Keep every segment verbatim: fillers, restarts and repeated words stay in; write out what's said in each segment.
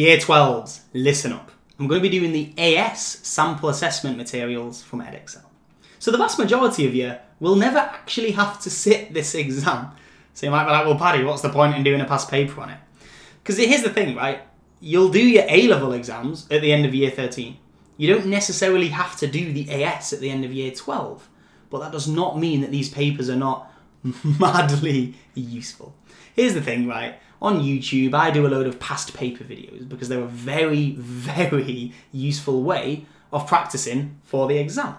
Year twelves, listen up. I'm going to be doing the A S sample assessment materials from EdExcel. So the vast majority of you will never actually have to sit this exam. So you might be like, well, Paddy, what's the point in doing a past paper on it? Because here's the thing, right? You'll do your A-level exams at the end of year thirteen. You don't necessarily have to do the A S at the end of year twelve, but that does not mean that these papers are not madly useful. Here's the thing, right? On YouTube, I do a load of past paper videos because they're a very, very useful way of practicing for the exam.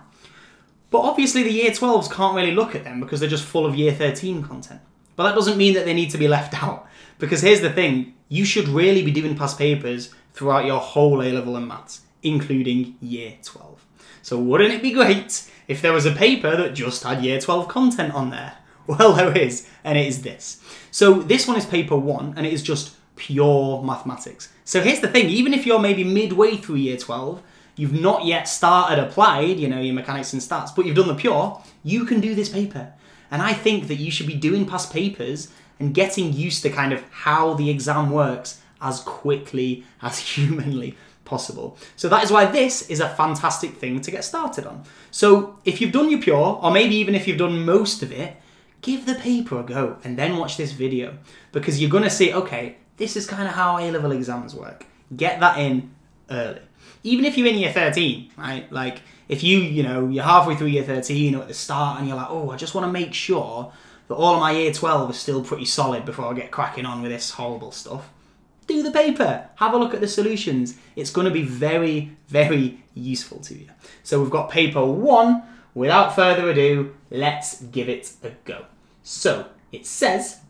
But obviously the year twelves can't really look at them because they're just full of year thirteen content. But that doesn't mean that they need to be left out, because here's the thing, you should really be doing past papers throughout your whole A-level and maths, including year twelve. So wouldn't it be great if there was a paper that just had year twelve content on there? Well, there is, and it is this. So this one is paper one, and it is just pure mathematics. So here's the thing, even if you're maybe midway through year twelve, you've not yet started applied, you know, your mechanics and stats, but you've done the pure, you can do this paper. And I think that you should be doing past papers and getting used to kind of how the exam works as quickly as humanly possible. So that is why this is a fantastic thing to get started on. So if you've done your pure, or maybe even if you've done most of it, give the paper a go and then watch this video, because you're going to see, okay, this is kind of how A-level exams work. Get that in early. Even if you're in year thirteen, right? Like if you, you know, you're halfway through year thirteen or at the start and you're like, oh, I just want to make sure that all of my year twelve is still pretty solid before I get cracking on with this horrible stuff. Do the paper, have a look at the solutions. It's going to be very, very useful to you. So we've got paper one. Without further ado, let's give it a go. So it says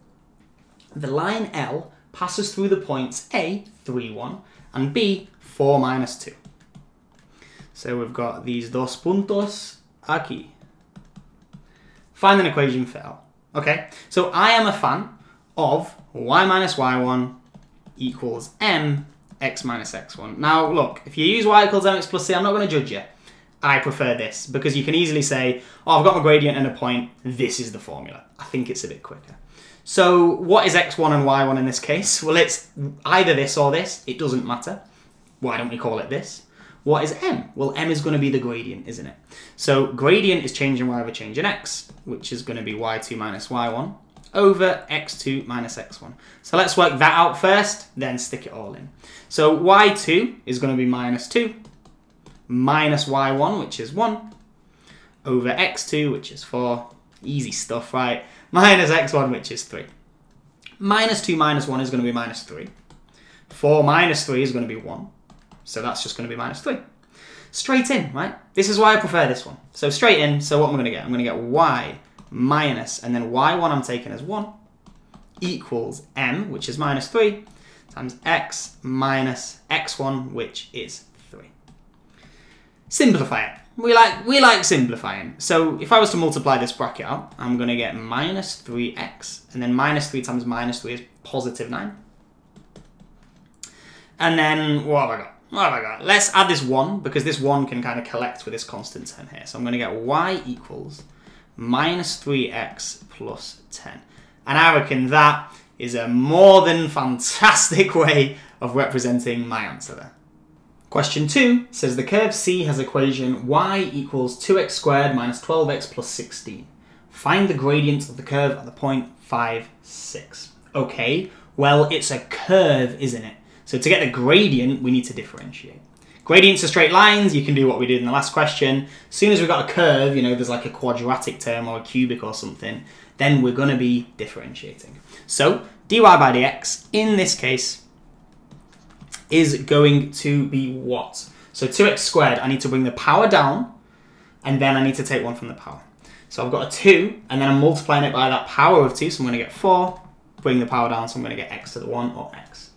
the line L passes through the points A, three, one, and B, four, minus two. So we've got these dos puntos aquí. Find an equation for L. Okay, so I am a fan of y minus y one equals m, x minus x one. Now look, if you use y equals mx plus c, I'm not going to judge you. I prefer this, because you can easily say, oh, I've got my gradient and a point, this is the formula. I think it's a bit quicker. So what is x one and y one in this case? Well, it's either this or this, it doesn't matter. Why don't we call it this? What is m? Well, m is going to be the gradient, isn't it? So gradient is change in y over change in x, which is going to be y two minus y one over x two minus x one. So let's work that out first, then stick it all in. So y two is going to be minus two. Minus y one, which is one, over x two, which is four. Easy stuff, right? Minus x one, which is three. Minus two minus one is going to be minus three. four minus three is going to be one. So that's just going to be minus three. Straight in, right? This is why I prefer this one. So straight in, so what am I going to get? I'm going to get y minus, and then y one I'm taking as one, equals m, which is minus three, times x minus x one, which is simplify it. We like, we like simplifying. So if I was to multiply this bracket out, I'm going to get minus three x, and then minus three times minus three is positive nine. And then what have I got? What have I got? Let's add this one, because this one can kind of collect with this constant term here. So I'm going to get y equals minus three x plus ten. And I reckon that is a more than fantastic way of representing my answer there. Question two says the curve C has equation y equals two x squared minus twelve x plus sixteen. Find the gradient of the curve at the point five, six. Okay, well, it's a curve, isn't it? So to get the gradient, we need to differentiate. Gradients are straight lines. You can do what we did in the last question. As soon as we've got a curve, you know, there's like a quadratic term or a cubic or something, then we're going to be differentiating. So dy by dx, in this case, is going to be what? So two x squared, I need to bring the power down, and then I need to take one from the power. So I've got a two, and then I'm multiplying it by that power of two, so I'm going to get four, bring the power down, so I'm going to get x to the one, or x.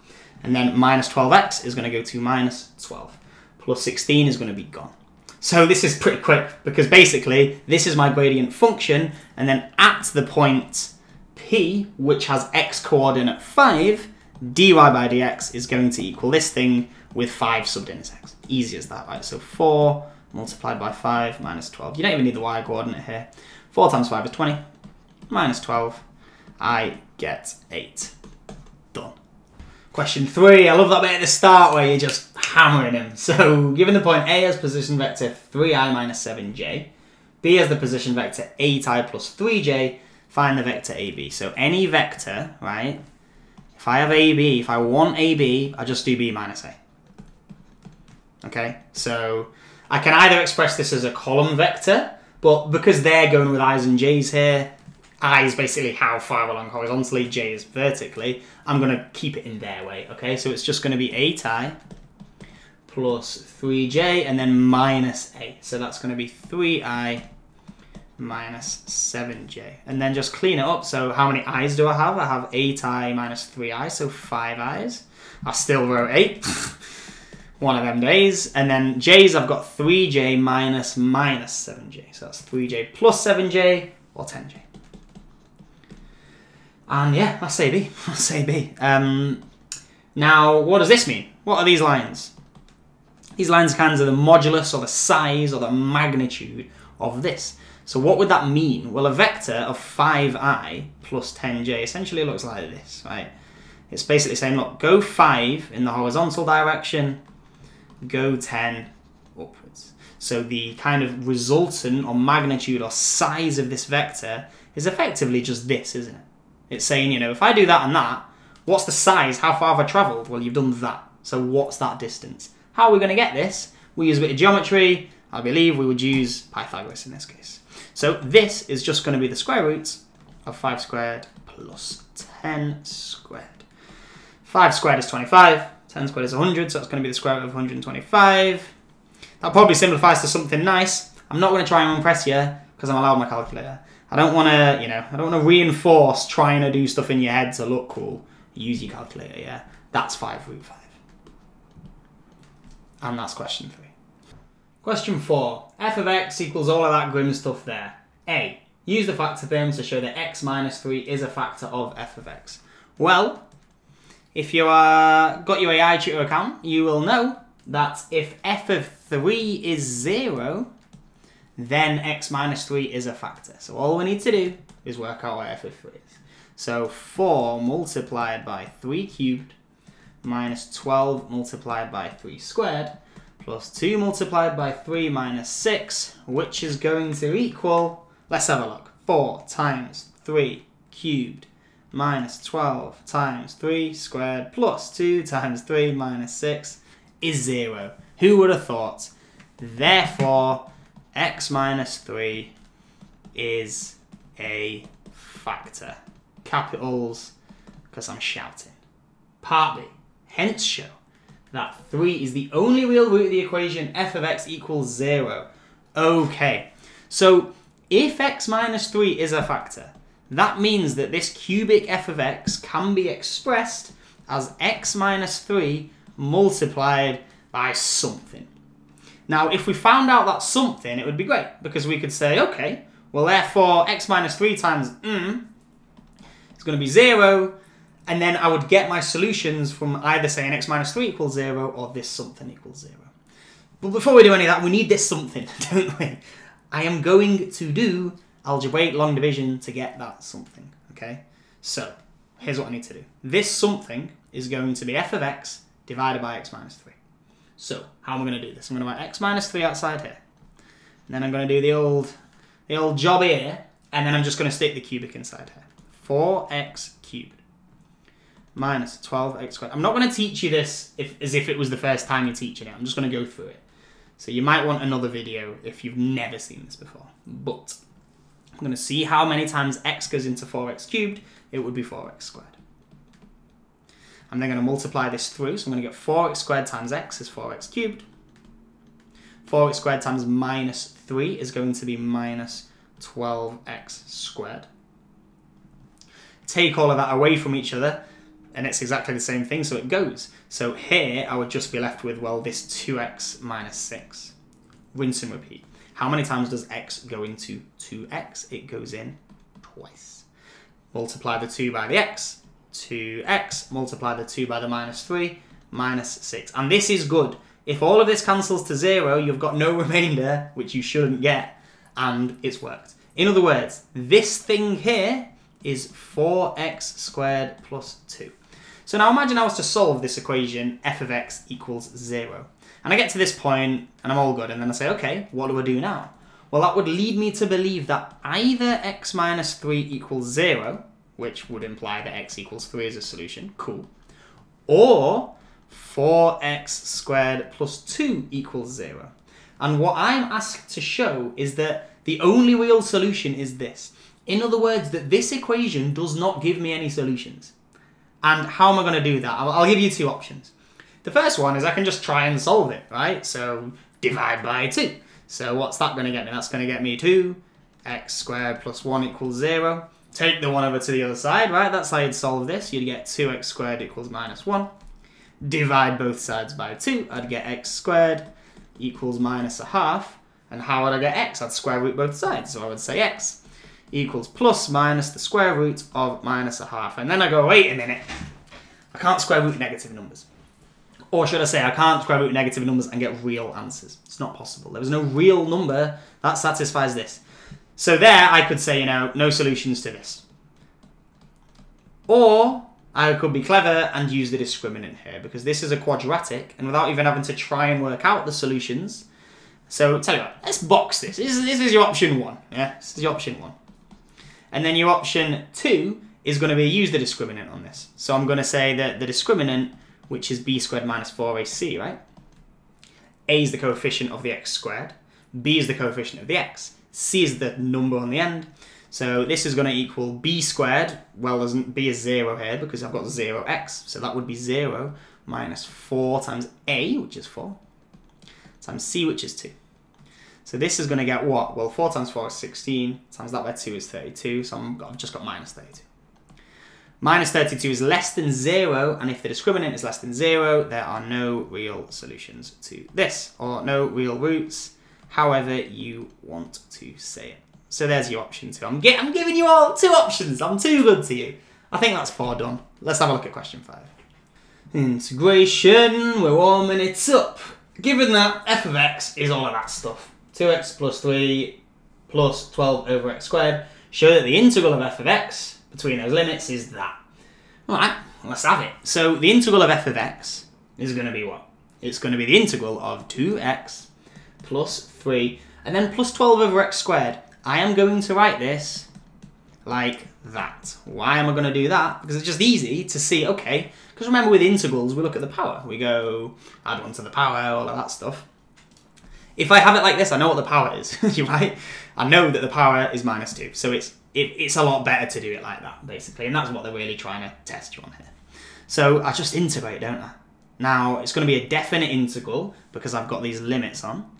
And then minus twelve x is going to go to minus twelve, plus sixteen is going to be gone. So this is pretty quick, because basically, this is my gradient function, and then at the point P, which has x coordinate five, dy by dx is going to equal this thing with five subbed in as x. Easy as that, right? So four multiplied by five minus twelve. You don't even need the y coordinate here. four times five is twenty. Minus twelve. I get eight. Done. Question three, I love that bit at the start where you're just hammering them. So, given the point A as position vector three i minus seven j, B as the position vector eight i plus three j, find the vector A B. So, any vector, right, if I have A B, if I want A B, I just do B minus A. Okay? So, I can either express this as a column vector, but because they're going with i's and j's here, I is basically how far along horizontally, j is vertically. I'm going to keep it in their way, okay? So it's just going to be eight i plus three j and then minus a. So that's going to be three i minus seven j. And then just clean it up. So how many i's do I have? I have eight i minus three i, so five i's. I still wrote eight. One of them days. And then j's, I've got three j minus minus seven j. So that's three j plus seven j or ten j. And yeah, that's A B. That's A B. Um, now, what does this mean? What are these lines? These lines kind of are the modulus or the size or the magnitude of this. So what would that mean? Well, a vector of five i plus ten j essentially looks like this, right? It's basically saying, look, go five in the horizontal direction, go ten upwards. So the kind of resultant or magnitude or size of this vector is effectively just this, isn't it? It's saying, you know, if I do that and that, what's the size? How far have I travelled? Well, you've done that. So what's that distance? How are we going to get this? We use a bit of geometry. I believe we would use Pythagoras in this case. So this is just going to be the square root of five squared plus ten squared. five squared is twenty-five. ten squared is one hundred. So that's going to be the square root of one hundred twenty-five. That probably simplifies to something nice. I'm not going to try and impress you because I'm allowed my calculator. I don't want to, you know, I don't want to reinforce trying to do stuff in your head to look cool. Use your calculator, yeah. That's five root five. And that's question three. Question four. F of x equals all of that grim stuff there. A. Use the factor theorem to show that x minus three is a factor of f of x. Well, if you uh, got your AITutor account, you will know that if f of three is zero, then x minus three is a factor. So all we need to do is work out what f of three is. So four multiplied by three cubed minus twelve multiplied by three squared plus two multiplied by three minus six, which is going to equal, let's have a look, four times three cubed minus twelve times three squared plus two times three minus six is zero. Who would have thought? Therefore, x minus three is a factor. Capitals, because I'm shouting. Part B. Hence show that three is the only real root of the equation f of x equals zero. Okay, so if x minus three is a factor, that means that this cubic f of x can be expressed as x minus three multiplied by something. Now, if we found out that something, it would be great, because we could say, okay, well, therefore, x minus three times mm is going to be zero, and then I would get my solutions from either saying x minus three equals zero or this something equals zero. But before we do any of that, we need this something, don't we? I am going to do algebraic long division to get that something, okay? So, here's what I need to do. This something is going to be f of x divided by x minus three. So, how am I going to do this? I'm going to write x minus three outside here. And then I'm going to do the old, the old job here. And then I'm just going to stick the cubic inside here. four x cubed minus twelve x squared. I'm not going to teach you this if, as if it was the first time you're teaching it. I'm just going to go through it. So you might want another video if you've never seen this before. But I'm going to see how many times x goes into four x cubed. It would be four x squared. I'm then going to multiply this through, so I'm going to get four x squared times x is four x cubed. four x squared times minus three is going to be minus twelve x squared. Take all of that away from each other, and it's exactly the same thing, so it goes. So here, I would just be left with, well, this two x minus six. Rinse and repeat. How many times does x go into two x? It goes in twice. Multiply the two by the x. two x, multiply the two by the minus three, minus six. And this is good. If all of this cancels to zero, you've got no remainder, which you shouldn't get, and it's worked. In other words, this thing here is four x squared plus two. So now imagine I was to solve this equation, f of x equals zero. And I get to this point and I'm all good. And then I say, okay, what do I do now? Well, that would lead me to believe that either x minus three equals zero, which would imply that x equals three is a solution, cool, or four x squared plus two equals zero. And what I'm asked to show is that the only real solution is this. In other words, that this equation does not give me any solutions. And how am I going to do that? I'll, I'll give you two options. The first one is I can just try and solve it, right? So divide by two. So what's that going to get me? That's going to get me two x squared plus one equals zero. Take the one over to the other side, right? That's how you'd solve this. You'd get two x squared equals minus one. Divide both sides by two. I'd get x squared equals minus a half. And how would I get x? I'd square root both sides. So I would say x equals plus minus the square root of minus a half. And then I go, wait a minute, I can't square root negative numbers. Or should I say I can't square root negative numbers and get real answers. It's not possible. There was no real number that satisfies this. So there I could say, you know, no solutions to this. Or I could be clever and use the discriminant here, because this is a quadratic, and without even having to try and work out the solutions. So tell you what, let's box this. This is, this is your option one. Yeah, this is your option one. And then your option two is going to be use the discriminant on this. So I'm going to say that the discriminant, which is b squared minus four a c, right? A is the coefficient of the x squared. B is the coefficient of the x. C is the number on the end. So this is going to equal b squared. Well, b is zero here because I've got zero x. So that would be zero minus four times a, which is four, times c, which is two. So this is going to get what? Well, four times four is sixteen, times that by two is thirty-two, so I'm, I've just got minus thirty-two. Minus thirty-two is less than zero, and if the discriminant is less than zero, there are no real solutions to this, or no real roots, however you want to say it. So there's your option two. I'm, get, I'm giving you all two options. I'm too good to you. I think that's far done. Let's have a look at question five. Integration, we're one minute up. Given that f of x is all of that stuff, two x plus three plus twelve over x squared, show that the integral of f of x between those limits is that. All right, let's have it. So the integral of f of x is going to be what? It's going to be the integral of two x plus three and then plus twelve over x squared. I am going to write this like that. Why am I going to do that? Because it's just easy to see, okay, because remember with integrals, we look at the power. We go add one to the power, all of that stuff. If I have it like this, I know what the power is, right? I know that the power is minus two, so it's it, it's a lot better to do it like that, basically, and that's what they're really trying to test you on here. So I just integrate, don't I? Now, it's going to be a definite integral because I've got these limits on.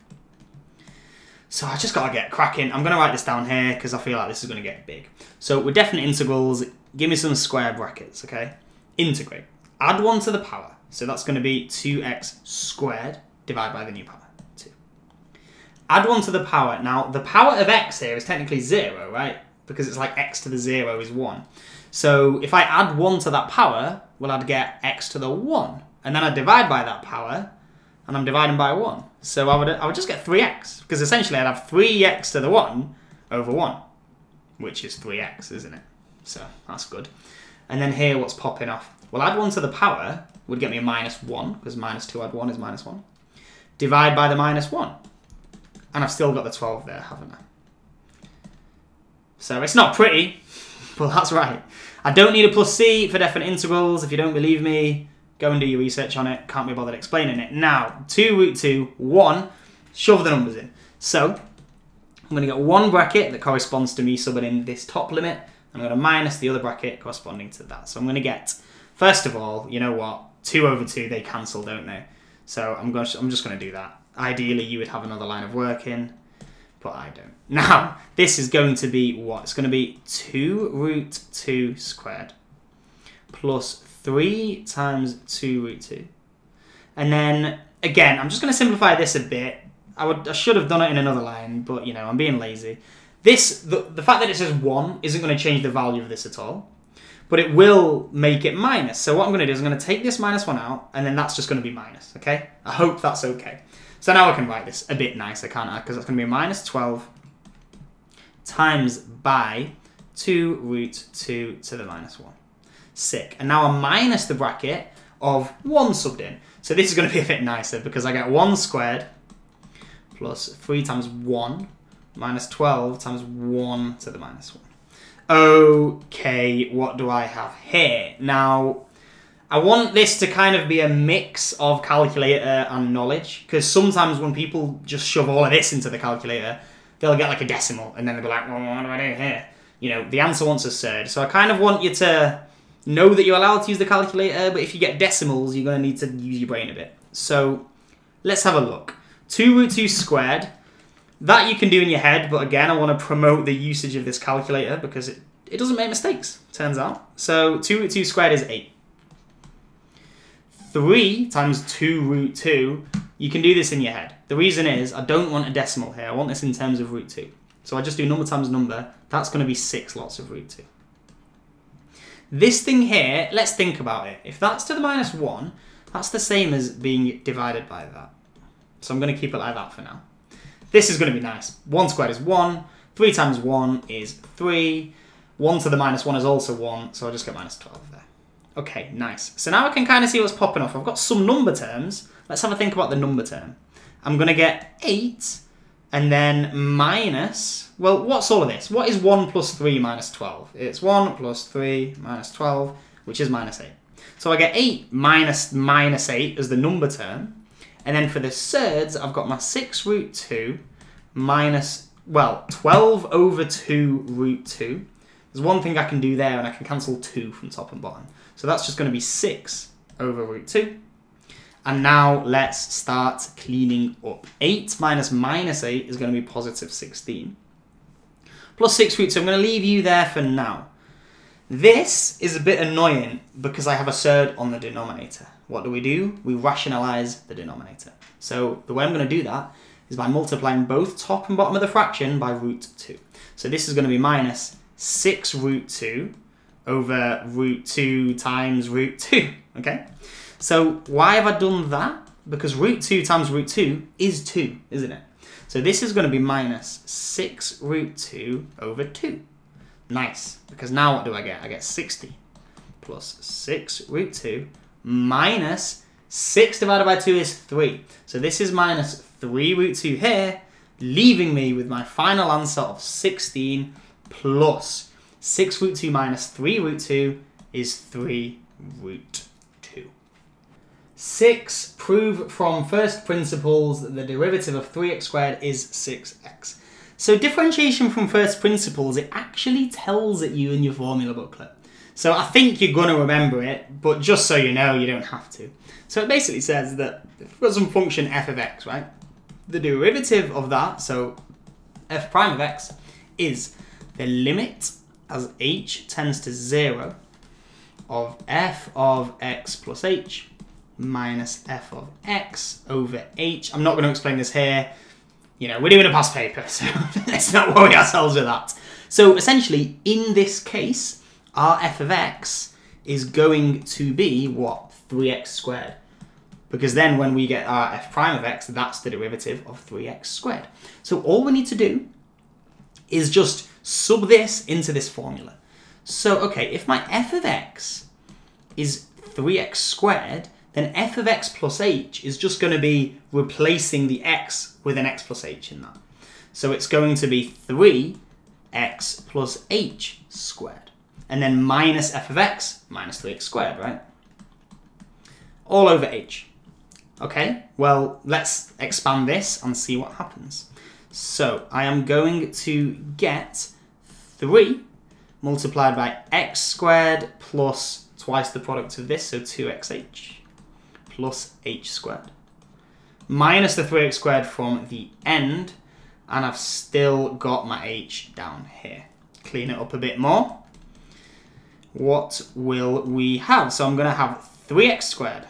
So I just got to get cracking. I'm going to write this down here because I feel like this is going to get big. So with definite integrals, give me some square brackets, okay? Integrate. Add one to the power, so that's going to be two x squared divided by the new power. Add one to the power. Now, the power of x here is technically zero, right? Because it's like x to the zero is one. So if I add one to that power, well, I'd get x to the one. And then I divide by that power, and I'm dividing by one. So I would, I would just get three x, because essentially I'd have three x to the one over one, which is three x, isn't it? So that's good. And then here, what's popping off? Well, add one to the power would get me a minus one, because minus two add one is minus one. Divide by the minus one. And I've still got the twelve there, haven't I? So it's not pretty, but that's right. I don't need a plus c for definite integrals. If you don't believe me, go and do your research on it. Can't be bothered explaining it. Now, two root two, one, shove the numbers in. So I'm going to get one bracket that corresponds to me subbing in this top limit. And I'm going to minus the other bracket corresponding to that. So I'm going to get, first of all, you know what? two over two, they cancel, don't they? So I'm, going to, I'm just going to do that. Ideally, you would have another line of work in, but I don't. Now, this is going to be what? It's going to be two root two squared plus three times two root two. And then, again, I'm just going to simplify this a bit. I, would, I should have done it in another line, but, you know, I'm being lazy. This, the, the fact that it says one isn't going to change the value of this at all, but it will make it minus. So what I'm going to do is I'm going to take this minus one out, and then that's just going to be minus, okay? I hope that's okay. So now I can write this a bit nicer, can't I? Because it's going to be minus twelve times by two root two to the minus one. sick. And now I minus the bracket of one subbed in. So this is going to be a bit nicer because I get one squared plus three times one minus twelve times one to the minus one. Okay, what do I have here? Now, I want this to kind of be a mix of calculator and knowledge, because sometimes when people just shove all of this into the calculator, they'll get like a decimal, and then they'll be like, well, what do I do here? You know, the answer once is absurd. So I kind of want you to know that you're allowed to use the calculator, but if you get decimals, you're going to need to use your brain a bit. So let's have a look. two root two squared. That you can do in your head, but again, I want to promote the usage of this calculator because it, it doesn't make mistakes, turns out. So two root two squared is eight. three times two root two, you can do this in your head. The reason is I don't want a decimal here. I want this in terms of root two. So I just do number times number. That's going to be six lots of root two. This thing here, let's think about it. If that's to the minus one, that's the same as being divided by that. So I'm going to keep it like that for now. This is going to be nice. one squared is one. three times one is three. one to the minus one is also one. So I just get minus twelve there. Okay, nice. So now I can kind of see what's popping off. I've got some number terms. Let's have a think about the number term. I'm going to get eight and then minus... Well, what's all of this? What is one plus three minus twelve? It's one plus three minus twelve, which is minus eight. So I get eight minus minus eight as the number term. And then for the thirds, I've got my six root two minus, well, twelve over two root two. There's one thing I can do there, and I can cancel two from top and bottom. So that's just going to be six over root two. And now let's start cleaning up. eight minus minus eight is going to be positive sixteen. Plus six root two. I'm going to leave you there for now. This is a bit annoying because I have a third on the denominator. What do we do? We rationalize the denominator. So the way I'm going to do that is by multiplying both top and bottom of the fraction by root two. So this is going to be minus six root two over root two times root two. Okay? So why have I done that? Because root two times root two is two, isn't it? So this is going to be minus six root two over two. Nice, because now what do I get? I get sixty plus six root two minus six divided by two is three. So this is minus three root two here, leaving me with my final answer of sixteen plus six root two minus three root two is three root two. six. Prove from first principles that the derivative of three x squared is six x. So differentiation from first principles, it actually tells it you in your formula booklet. So I think you're going to remember it, but just so you know, you don't have to. So it basically says that if we've got some function f of x, right? The derivative of that, so f prime of x, is the limit as h tends to zero of f of x plus h minus f of x over h. I'm not going to explain this here. You know, we're doing a past paper, so let's not worry ourselves with that. So essentially, in this case, our f of x is going to be, what, three x squared. Because then when we get our f prime of x, that's the derivative of three x squared. So all we need to do is just sub this into this formula. So, okay, if my f of x is three x squared, then f of x plus h is just going to be replacing the x with an x plus h in that. So it's going to be three x plus h squared. And then minus f of x minus three x squared, right? All over h. Okay, well, let's expand this and see what happens. So I am going to get three multiplied by x squared plus twice the product of this, so two x h. Plus h squared, minus the three x squared from the end, and I've still got my h down here. Clean it up a bit more. What will we have? So I'm going to have three x squared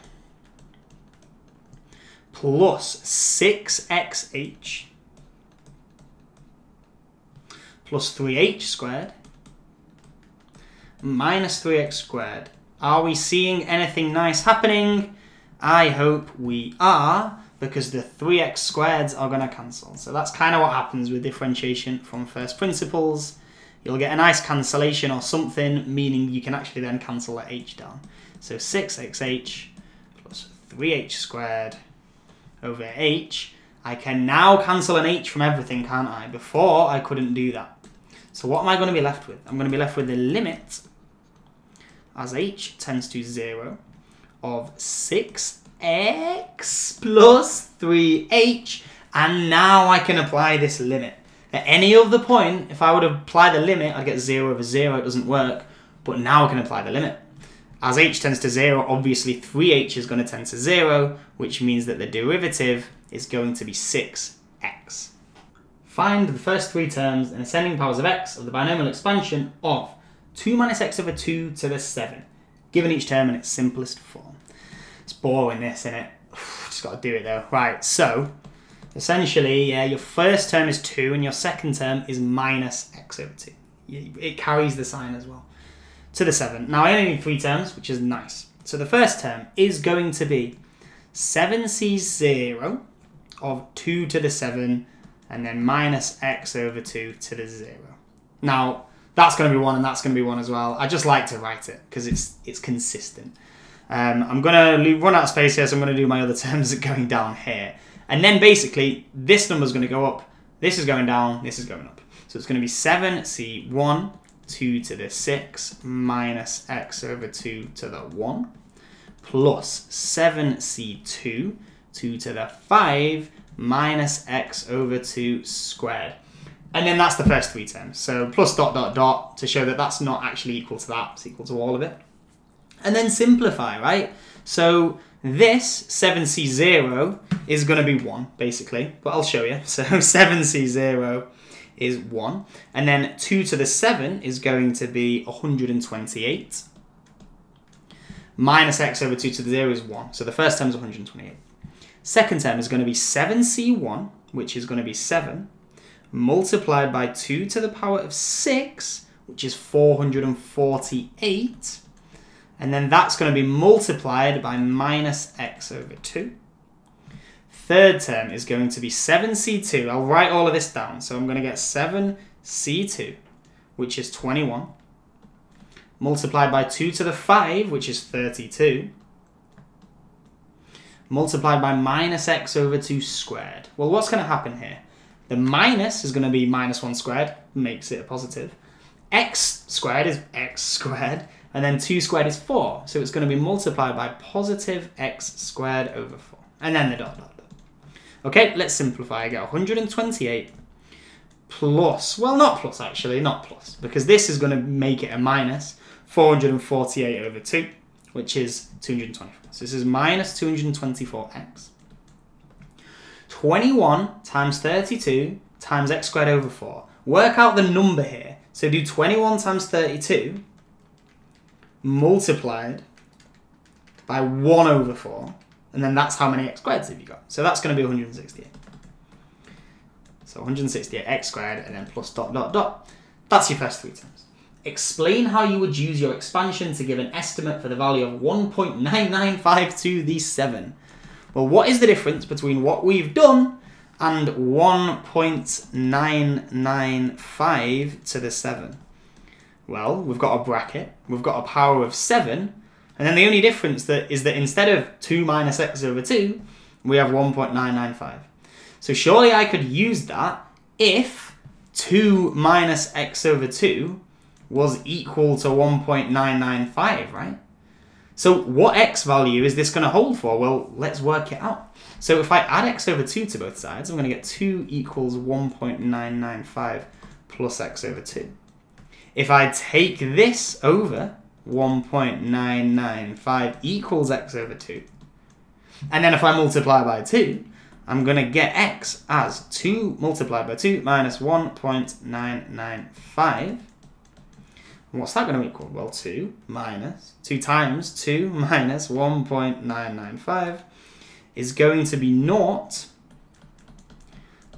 plus six x h plus three h squared minus three x squared. Are we seeing anything nice happening? I hope we are, because the three x squareds are going to cancel. So that's kind of what happens with differentiation from first principles. you'll get a nice cancellation or something, meaning you can actually then cancel that h down. So six x h plus three h squared over h. I can now cancel an h from everything, can't I? Before, I couldn't do that. So what am I going to be left with? I'm going to be left with the limit as h tends to zero of six x plus three h. And now I can apply this limit. At any other point, if I would apply the limit, I'd get zero over zero, it doesn't work. But now I can apply the limit. As h tends to zero, obviously three h is going to tend to zero, which means that the derivative is going to be six x. Find the first three terms in ascending powers of x of the binomial expansion of two minus x over two to the seven, given each term in its simplest form. It's boring this, isn't it? Just got to do it though. Right, so essentially, yeah, your first term is two and your second term is minus x over two. It carries the sign as well. To the seven. Now I only need three terms, which is nice. So the first term is going to be seven c zero of two to the seven and then minus x over two to the zero. Now, that's going to be one and that's going to be one as well. I just like to write it because it's it's consistent. Um, I'm going to run out of space here, so I'm going to do my other terms going down here. And then basically, this number's going to go up, this is going down, this is going up. So it's going to be seven c one, two to the six, minus x over two to the one, plus seven c two, two to the five, minus x over two squared. And then that's the first three terms. So plus dot dot dot to show that that's not actually equal to that. It's equal to all of it. And then simplify, right? So this seven c zero is going to be one, basically. But I'll show you. So seven c zero is one. And then two to the seven is going to be one hundred twenty-eight. Minus x over two to the zero is one. So the first term is one hundred twenty-eight. Second term is going to be seven c one, which is going to be seven, multiplied by two to the power of six, which is four hundred forty-eight. And then that's going to be multiplied by minus x over two. Third term is going to be seven c two. I'll write all of this down. So I'm going to get seven c two, which is twenty-one, multiplied by two to the five, which is thirty-two. Multiplied by minus x over two squared. Well, what's going to happen here? The minus is going to be minus one squared, makes it a positive. X squared is x squared, and then two squared is four. So it's going to be multiplied by positive x squared over four. And then the dot, dot, dot. Okay, let's simplify. I get one hundred twenty-eight plus, well, not plus actually, not plus, because this is going to make it a minus, four hundred forty-eight over two. Which is two hundred twenty-four. So this is minus two hundred twenty-four x. twenty-one times thirty-two times x squared over four. Work out the number here. So do twenty-one times thirty-two multiplied by one over four. And then that's how many x squareds have you got. So that's going to be one hundred sixty-eight. So one hundred sixty-eight x squared and then plus dot dot dot. That's your first three terms. Explain how you would use your expansion to give an estimate for the value of one point nine nine five to the seven. Well, what is the difference between what we've done and one point nine nine five to the seven? Well, we've got a bracket, we've got a power of seven, and then the only difference that is that instead of two minus x over two, we have one point nine nine five. So surely I could use that if two minus x over two was equal to one point nine nine five, right? So what x value is this going to hold for? Well, let's work it out. So if I add x over two to both sides, I'm going to get two equals one point nine nine five plus x over two. If I take this over, one point nine nine five equals x over two. And then if I multiply by two, I'm going to get x as two multiplied by two minus one point nine nine five. What's that going to equal? Well, two minus, two times two minus one point nine nine five is going to be zero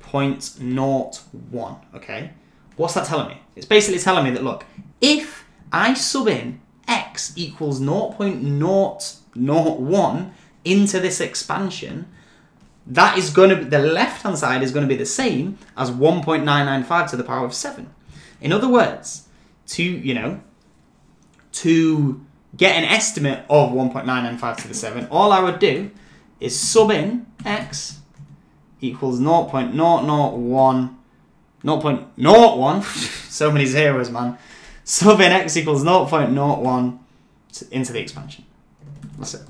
point zero one, okay? What's that telling me? It's basically telling me that, look, if I sub in x equals zero point zero zero one into this expansion, that is going to be, the left-hand side is going to be the same as one point nine nine five to the power of seven. In other words, to, you know, to get an estimate of one point nine nine five to the seven, all I would do is sub in x equals zero point zero zero one, zero point zero one, so many zeros, man. Sub in x equals zero point zero one into the expansion. That's it.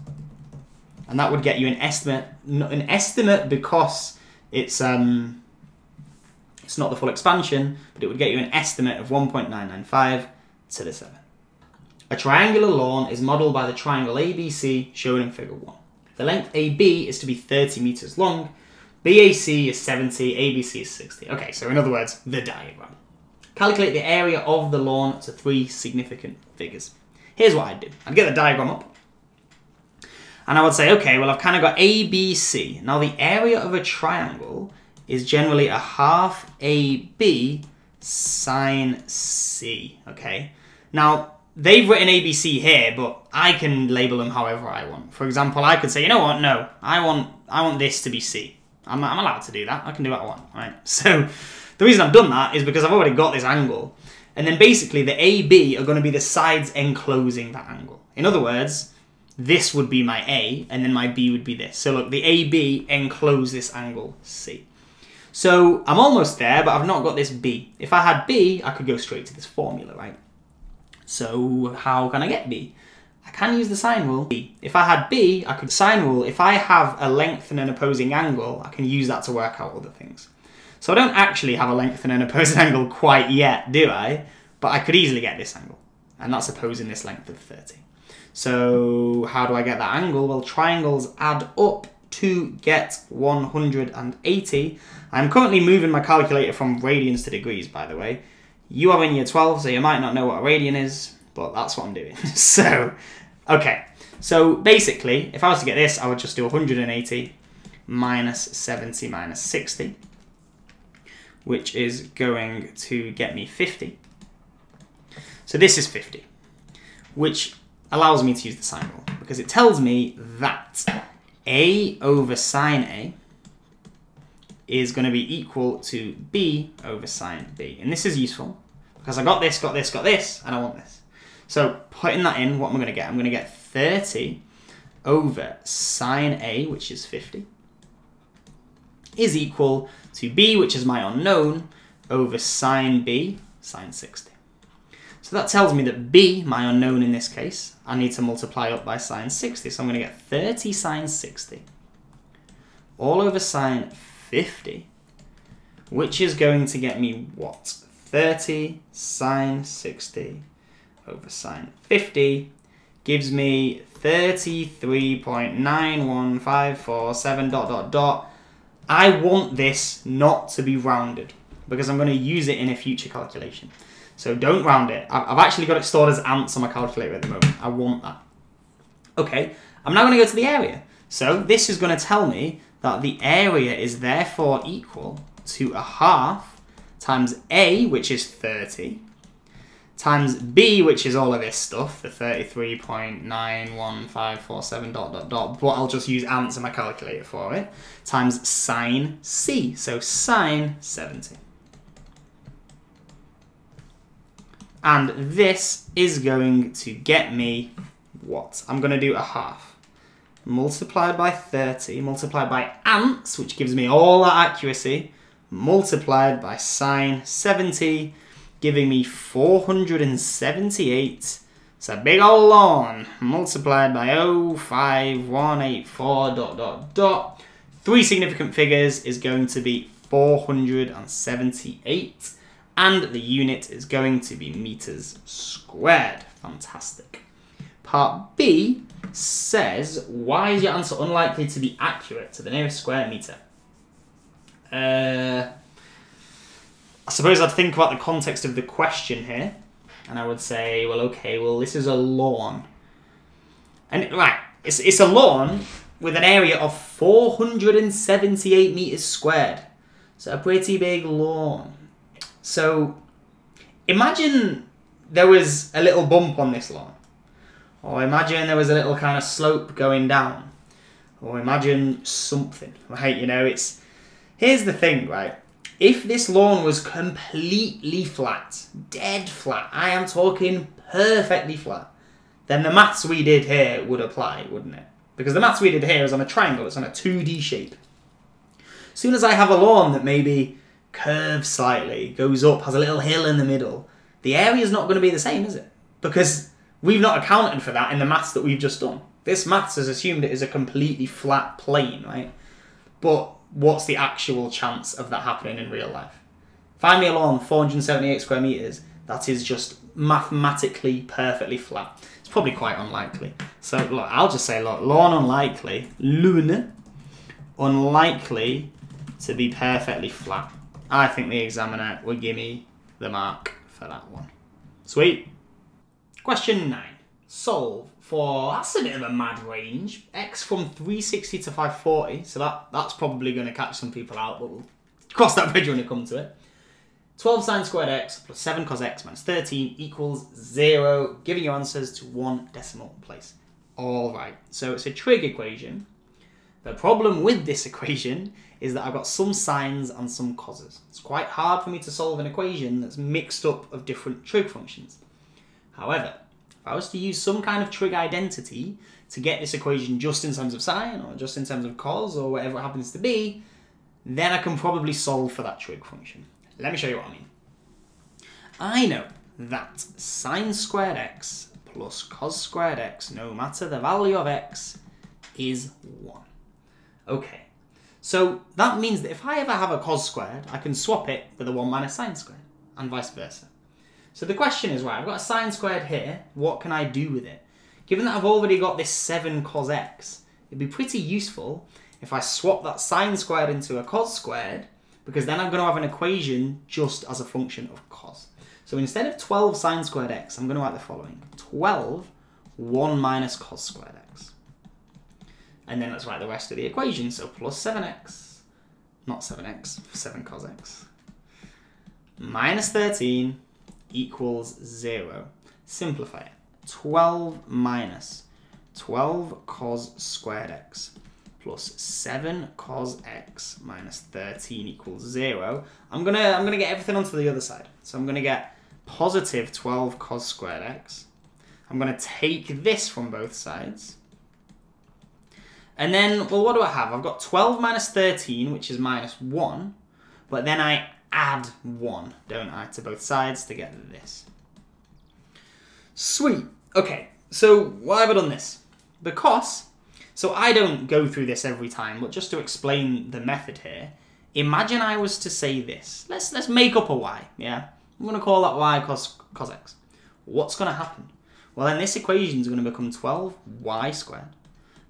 And that would get you an estimate, an estimate because it's um, it's not the full expansion, but it would get you an estimate of one point nine nine five to the seven. A triangular lawn is modelled by the triangle A B C shown in figure one. The length A B is to be thirty metres long, B A C is seventy, A B C is sixty. Okay, so in other words, the diagram. Calculate the area of the lawn to three significant figures. Here's what I'd do. I'd get the diagram up. And I would say, okay, well, I've kind of got A B C. Now, the area of a triangle is generally a half A B sine C, okay? Now, they've written A B C here, but I can label them however I want. For example, I could say, you know what, no, I want I want this to be C. I'm, I'm allowed to do that. I can do what I want, right? So the reason I've done that is because I've already got this angle. And then basically the A B are going to be the sides enclosing that angle. In other words, this would be my A, and then my B would be this. So look, the A B encloses this angle C. So I'm almost there, but I've not got this B. If I had B, I could go straight to this formula, right? So how can I get B? I can use the sine rule. B. If I had B, I could sine rule. If I have a length and an opposing angle, I can use that to work out other things. So I don't actually have a length and an opposing angle quite yet, do I? But I could easily get this angle, and that's opposing this length of thirty. So how do I get that angle? Well, triangles add up to get one hundred eighty. I'm currently moving my calculator from radians to degrees, by the way. You are in year twelve, so you might not know what a radian is, but that's what I'm doing. So, okay. So basically, if I was to get this, I would just do one hundred eighty minus seventy minus sixty, which is going to get me fifty. So this is fifty, which allows me to use the sine rule, because it tells me that A over sine A is going to be equal to B over sine B. And this is useful, because I got this, got this, got this, and I want this. So putting that in, what am I going to get? I'm going to get thirty over sine A, which is fifty, is equal to B, which is my unknown, over sine B, sine sixty. So that tells me that B, my unknown in this case, I need to multiply up by sine sixty. So I'm going to get thirty sine sixty all over sine fifty, which is going to get me what? thirty sine sixty over sine fifty gives me thirty-three point nine one five four seven dot dot dot. I want this not to be rounded because I'm going to use it in a future calculation. So don't round it. I've actually got it stored as amps on my calculator at the moment. I want that. Okay, I'm now going to go to the area. So this is going to tell me that the area is therefore equal to a half times A, which is thirty, times B, which is all of this stuff, the thirty-three point nine one five four seven dot dot dot, but I'll just use amps on my calculator for it, times sine C, so sine seventy. And this is going to get me what? I'm going to do a half multiplied by thirty, multiplied by amps, which gives me all that accuracy, multiplied by sine seventy, giving me four hundred seventy-eight. It's a big old lawn. Multiplied by oh five one eight four dot dot dot. Three significant figures is going to be four hundred seventy-eight. And the unit is going to be meters squared. Fantastic. Part B says, why is your answer unlikely to be accurate to the nearest square meter? Uh, I suppose I'd think about the context of the question here. And I would say, well, okay, well, this is a lawn. And right, it's, it's a lawn with an area of four hundred seventy-eight meters squared. So a pretty big lawn. So, imagine there was a little bump on this lawn, or imagine there was a little kind of slope going down, or imagine something, right? You know, it's, here's the thing, right? If this lawn was completely flat, dead flat, I am talking perfectly flat, then the maths we did here would apply, wouldn't it? Because the maths we did here is on a triangle, it's on a two D shape. As soon as I have a lawn that maybe curves slightly, goes up, has a little hill in the middle, the area is not going to be the same, is it? Because we've not accounted for that in the maths that we've just done. This maths has assumed it is a completely flat plane, right? But what's the actual chance of that happening in real life? Find me a lawn, four hundred seventy-eight square meters, that is just mathematically perfectly flat. It's probably quite unlikely. So look, I'll just say, look, lawn unlikely, lune, unlikely to be perfectly flat. I think the examiner will give me the mark for that one. Sweet. Question nine. Solve for, that's a bit of a mad range, x from three sixty to five forty, so that, that's probably going to catch some people out, but we'll cross that bridge when we come to it. twelve sine squared x plus seven cos x minus thirteen equals zero, giving your answers to one decimal place. All right, so it's a trig equation. The problem with this equation is that I've got some sines and some coses. It's quite hard for me to solve an equation that's mixed up of different trig functions. However, if I was to use some kind of trig identity to get this equation just in terms of sine or just in terms of cos or whatever it happens to be, then I can probably solve for that trig function. Let me show you what I mean. I know that sine squared x plus cos squared x, no matter the value of x, is one. Okay, so that means that if I ever have a cos squared, I can swap it with a one minus sine squared and vice versa. So the question is, right, I've got a sine squared here, what can I do with it? Given that I've already got this seven cos x, it'd be pretty useful if I swap that sine squared into a cos squared, because then I'm going to have an equation just as a function of cos. So instead of twelve sine squared x, I'm going to write the following, twelve one minus cos squared x. And then let's write the rest of the equation, so plus seven x, not seven x, seven cos x, minus thirteen, equals zero. Simplify it. twelve minus twelve cos squared x plus seven cos x minus thirteen equals zero. I'm gonna I'm gonna get everything onto the other side. So I'm gonna get positive twelve cos squared x. I'm gonna take this from both sides. And then, well, what do I have? I've got twelve minus thirteen, which is minus one, but then I add one, don't I, to both sides to get this. Sweet. Okay, so why have I done this? Because, so I don't go through this every time, but just to explain the method here, imagine I was to say this. Let's let's make up a y, yeah? I'm going to call that y cos, cos x. What's going to happen? Well, then this equation is going to become twelve y squared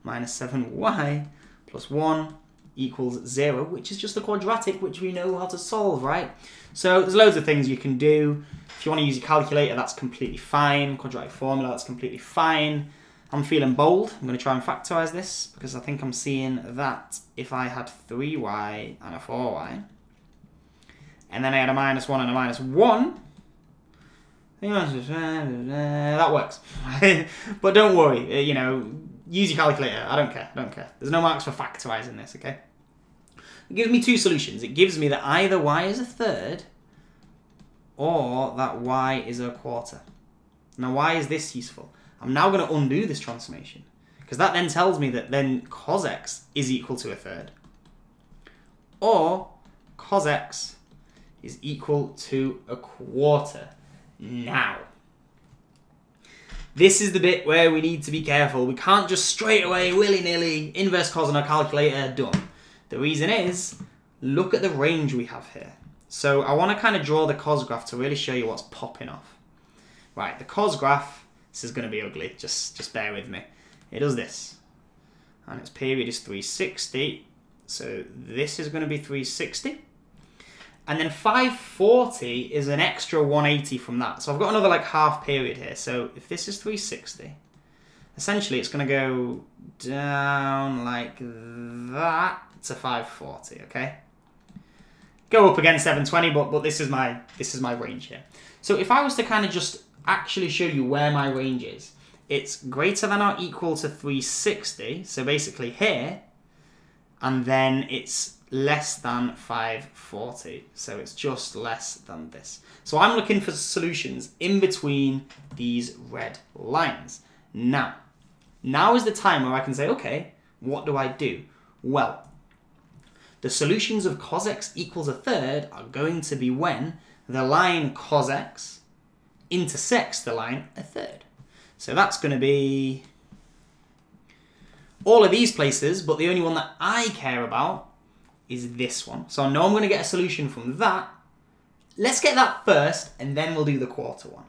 minus seven y plus one equals zero, which is just the quadratic, which we know how to solve, right? So there's loads of things you can do. If you want to use your calculator, that's completely fine. Quadratic formula, that's completely fine. I'm feeling bold. I'm going to try and factorize this because I think I'm seeing that if I had three y and a four y, and then I had a minus one and a minus one, that works. But don't worry, you know, use your calculator. I don't care, I don't care. There's no marks for factorising this, okay? It gives me two solutions. It gives me that either y is a third or that y is a quarter. Now, why is this useful? I'm now going to undo this transformation because that then tells me that then cos x is equal to a third or cos x is equal to a quarter. Now, this is the bit where we need to be careful. We can't just straight away, willy-nilly, inverse cos on our calculator, done. The reason is, look at the range we have here. So I want to kind of draw the cos graph to really show you what's popping off. Right, the cos graph, this is going to be ugly, just, just bear with me. It does this, and its period is three sixty, so this is going to be three sixty. And then five forty is an extra one eighty from that. So I've got another like half period here. So if this is three sixty, essentially it's going to go down like that to five forty, okay? Go up again seven twenty, but but this is my this is my range here. So if I was to kind of just actually show you where my range is, it's greater than or equal to three sixty, so basically here, and then it's less than five forty, so it's just less than this. So I'm looking for solutions in between these red lines. Now, now is the time where I can say, okay, what do I do? Well, the solutions of cos x equals a third are going to be when the line cos x intersects the line a third. So that's going to be all of these places, but the only one that I care about is this one. So I know I'm going to get a solution from that. Let's get that first, and then we'll do the quarter one.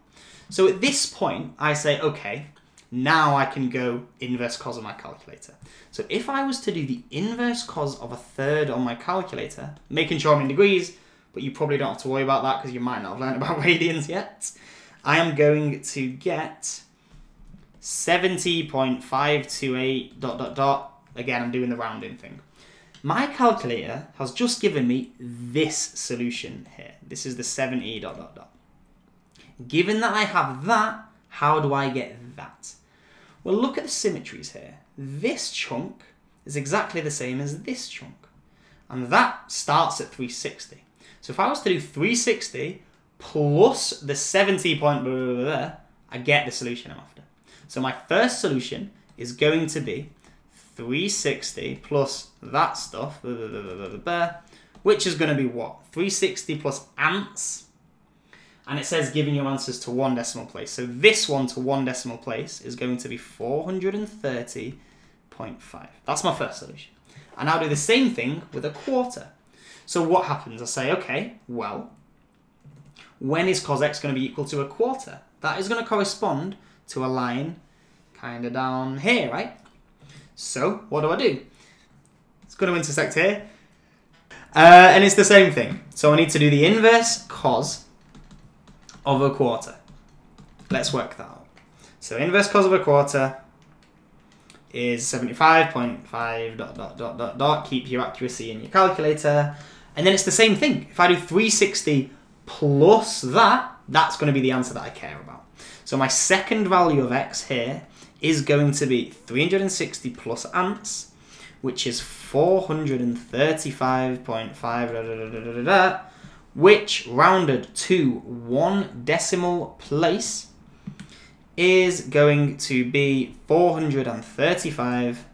So at this point, I say, okay, now I can go inverse cos on my calculator. So if I was to do the inverse cos of a third on my calculator, making sure I'm in degrees, but you probably don't have to worry about that because you might not have learned about radians yet, I am going to get seventy point five two eight dot dot dot. Again, I'm doing the rounding thing. My calculator has just given me this solution here. This is the seventy dot dot dot. Given that I have that, how do I get that? Well, look at the symmetries here. This chunk is exactly the same as this chunk. And that starts at three sixty. So if I was to do three sixty plus the seventy point blah, blah, blah, blah, I get the solution I'm after. So my first solution is going to be three sixty plus that stuff, blah, blah, blah, blah, blah, blah, which is going to be what? three sixty plus ants. And it says giving your answers to one decimal place. So this one to one decimal place is going to be four hundred thirty point five. That's my first solution. And I'll do the same thing with a quarter. So what happens? I say, okay, well, when is cos x going to be equal to a quarter? That is going to correspond to a line kind of down here, right? So what do I do? It's going to intersect here. Uh, and it's the same thing. So I need to do the inverse cos of a quarter. Let's work that out. So inverse cos of a quarter is seventy-five point five dot dot dot dot dot. Keep your accuracy in your calculator. And then it's the same thing. If I do three sixty plus that, that's going to be the answer that I care about. So my second value of x here is going to be three hundred sixty plus ants, which is four hundred thirty-five point five da, da, da, da, da, da, which rounded to one decimal place is going to be four hundred thirty-five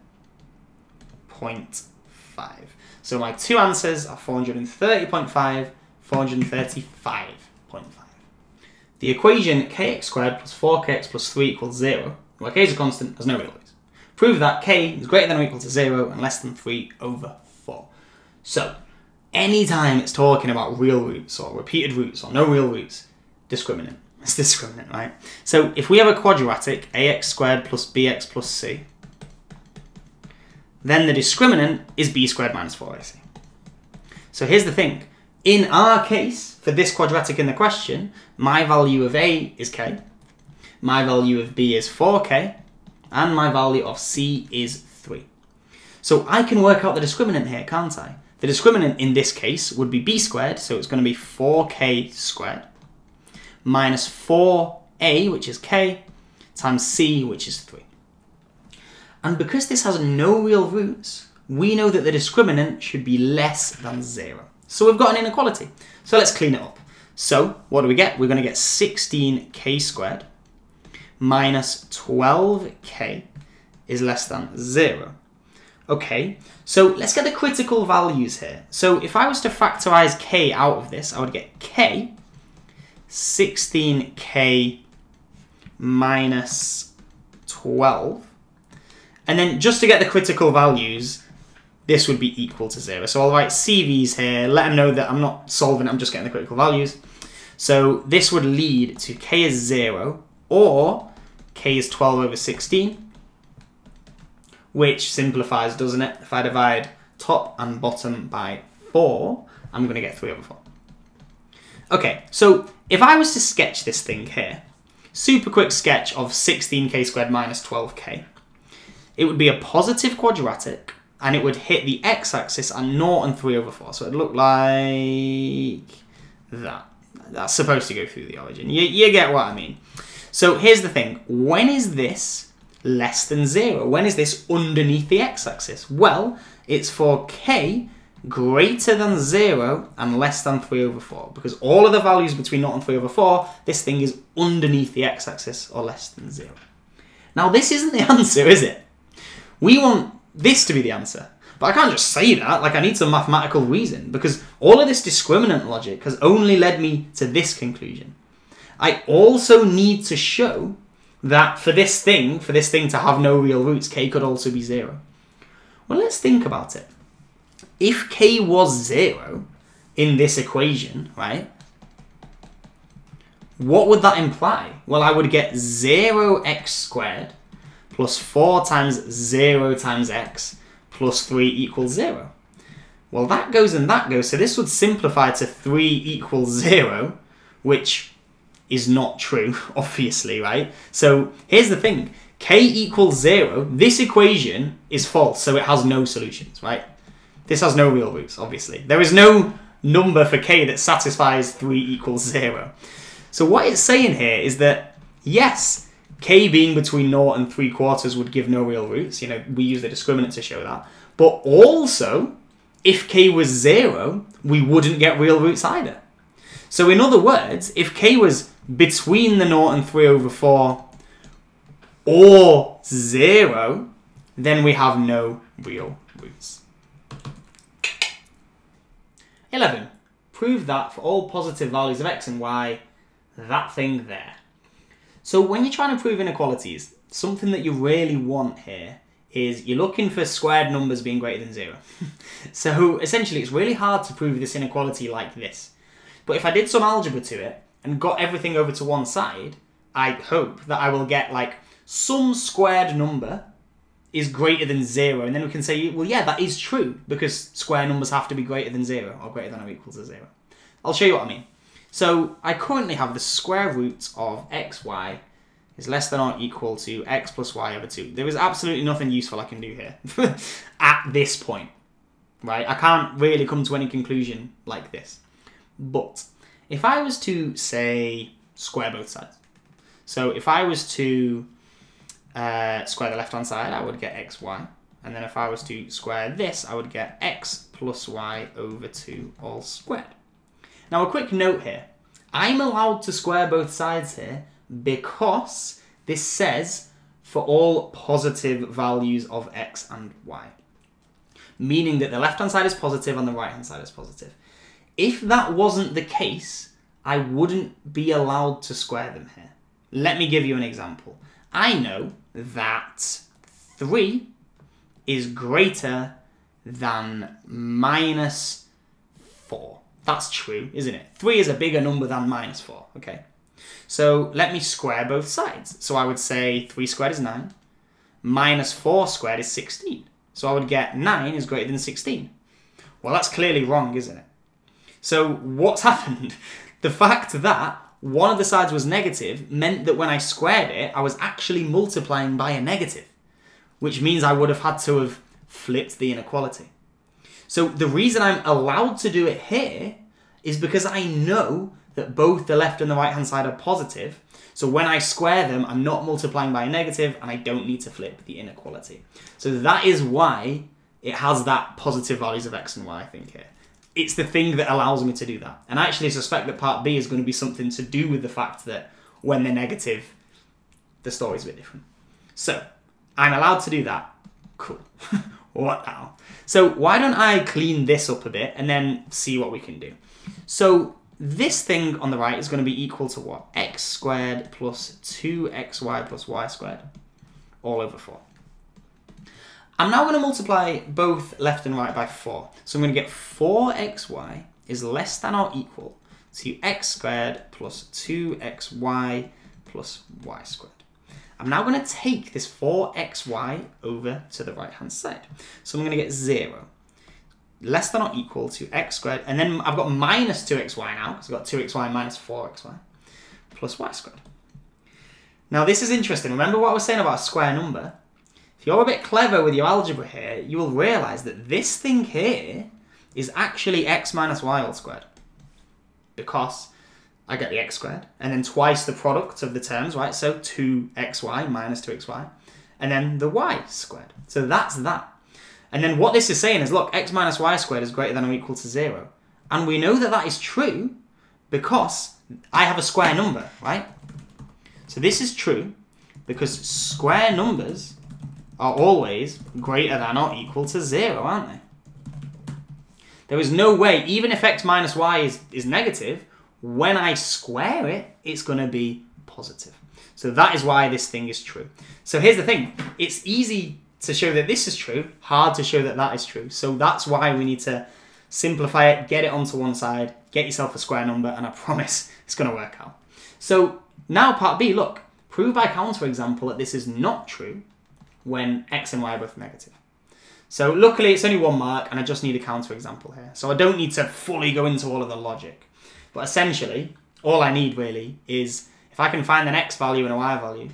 point five. So my two answers are four hundred thirty point five, four hundred thirty-five point five. The equation kx squared plus four k x plus three equals zero, where k is a constant, has no real values. Prove that k is greater than or equal to zero and less than three over four. So, anytime it's talking about real roots or repeated roots or no real roots, discriminant. It's discriminant, right? So if we have a quadratic, ax squared plus bx plus c, then the discriminant is b squared minus four a c. So here's the thing. In our case, for this quadratic in the question, my value of a is k, my value of b is four k, and my value of c is three. So I can work out the discriminant here, can't I? The discriminant in this case would be b squared, so it's going to be four k squared minus four a, which is k, times c, which is three. And because this has no real roots, we know that the discriminant should be less than zero. So we've got an inequality. So let's clean it up. So what do we get? We're going to get sixteen k squared minus twelve k is less than zero. Okay, so let's get the critical values here. So if I was to factorize k out of this, I would get k, sixteen k minus twelve. And then just to get the critical values, this would be equal to zero. So I'll write C Vs here, let them know that I'm not solving, I'm just getting the critical values. So this would lead to k is zero, or k is twelve over sixteen. Which simplifies, doesn't it? If I divide top and bottom by four, I'm going to get three over four. Okay, so if I was to sketch this thing here, super quick sketch of sixteen k squared minus twelve k, it would be a positive quadratic, and it would hit the x-axis at zero and three over four. So it'd look like that. That's supposed to go through the origin. You, you get what I mean. So here's the thing. When is this less than zero? When is this underneath the x-axis? Well, it's for k greater than zero and less than three over four, because all of the values between zero and three over four, this thing is underneath the x-axis or less than zero. Now this isn't the answer, is it? We want this to be the answer, but I can't just say that, like I need some mathematical reason, because all of this discriminant logic has only led me to this conclusion. I also need to show that for this thing, for this thing to have no real roots, k could also be zero. Well, let's think about it. If k was zero in this equation, right, what would that imply? Well, I would get zero x squared plus four times zero times x plus three equals zero. Well, that goes and that goes, so this would simplify to three equals zero, which is not true, obviously, right? So here's the thing, k equals zero, this equation is false, so it has no solutions, right? This has no real roots, obviously. There is no number for k that satisfies three equals zero. So what it's saying here is that, yes, k being between zero and three quarters would give no real roots, you know, we use the discriminant to show that, but also, if k was zero, we wouldn't get real roots either. So in other words, if k was between the zero and three over four or zero, then we have no real roots. eleven. Prove that for all positive values of x and y, that thing there. So when you're trying to prove inequalities, something that you really want here is you're looking for squared numbers being greater than zero. So essentially it's really hard to prove this inequality like this. But if I did some algebra to it and got everything over to one side, I hope that I will get like some squared number is greater than zero. And then we can say, well, yeah, that is true because square numbers have to be greater than zero or greater than or equal to zero. I'll show you what I mean. So I currently have the square root of xy is less than or equal to x plus y over two. There is absolutely nothing useful I can do here at this point, right? I can't really come to any conclusion like this. But if I was to, say, square both sides, so if I was to uh, square the left-hand side, I would get xy. And then if I was to square this, I would get x plus y over two all squared. Now, a quick note here. I'm allowed to square both sides here because this says for all positive values of x and y, meaning that the left-hand side is positive and the right-hand side is positive. If that wasn't the case, I wouldn't be allowed to square them here. Let me give you an example. I know that three is greater than minus four. That's true, isn't it? three is a bigger number than minus four, okay? So let me square both sides. So I would say three squared is nine, minus four squared is sixteen. So I would get nine is greater than sixteen. Well, that's clearly wrong, isn't it? So what's happened? The fact that one of the sides was negative meant that when I squared it, I was actually multiplying by a negative, which means I would have had to have flipped the inequality. So the reason I'm allowed to do it here is because I know that both the left and the right-hand side are positive. So when I square them, I'm not multiplying by a negative and I don't need to flip the inequality. So that is why it has that positive values of x and y, I think, here. It's the thing that allows me to do that. And I actually suspect that part B is going to be something to do with the fact that when they're negative, the story's a bit different. So I'm allowed to do that. Cool. What now? So why don't I clean this up a bit and then see what we can do? So this thing on the right is going to be equal to what? X squared plus two x y plus y squared all over four. I'm now going to multiply both left and right by four. So I'm going to get four x y is less than or equal to x squared plus two x y plus y squared. I'm now going to take this four x y over to the right-hand side. So I'm going to get zero, less than or equal to x squared. And then I've got minus two x y now, because I've got two x y minus four x y plus y squared. Now this is interesting. Remember what I was saying about a square number? If you're a bit clever with your algebra here, you will realise that this thing here is actually x minus y all squared. Because I get the x squared, and then twice the product of the terms, right? So two x y minus two x y, and then the y squared. So that's that. And then what this is saying is, look, x minus y squared is greater than or equal to zero. And we know that that is true because I have a square number, right? So this is true because square numbers are always greater than or equal to zero, aren't they? There is no way, even if x minus y is, is negative, when I square it, it's going to be positive. So that is why this thing is true. So here's the thing. It's easy to show that this is true, hard to show that that is true. So that's why we need to simplify it, get it onto one side, get yourself a square number, and I promise it's going to work out. So now part B, look, prove by counterexample that this is not true when x and y are both negative. So luckily it's only one mark and I just need a counterexample here. So I don't need to fully go into all of the logic. But essentially, all I need really is, if I can find an x value and a y value,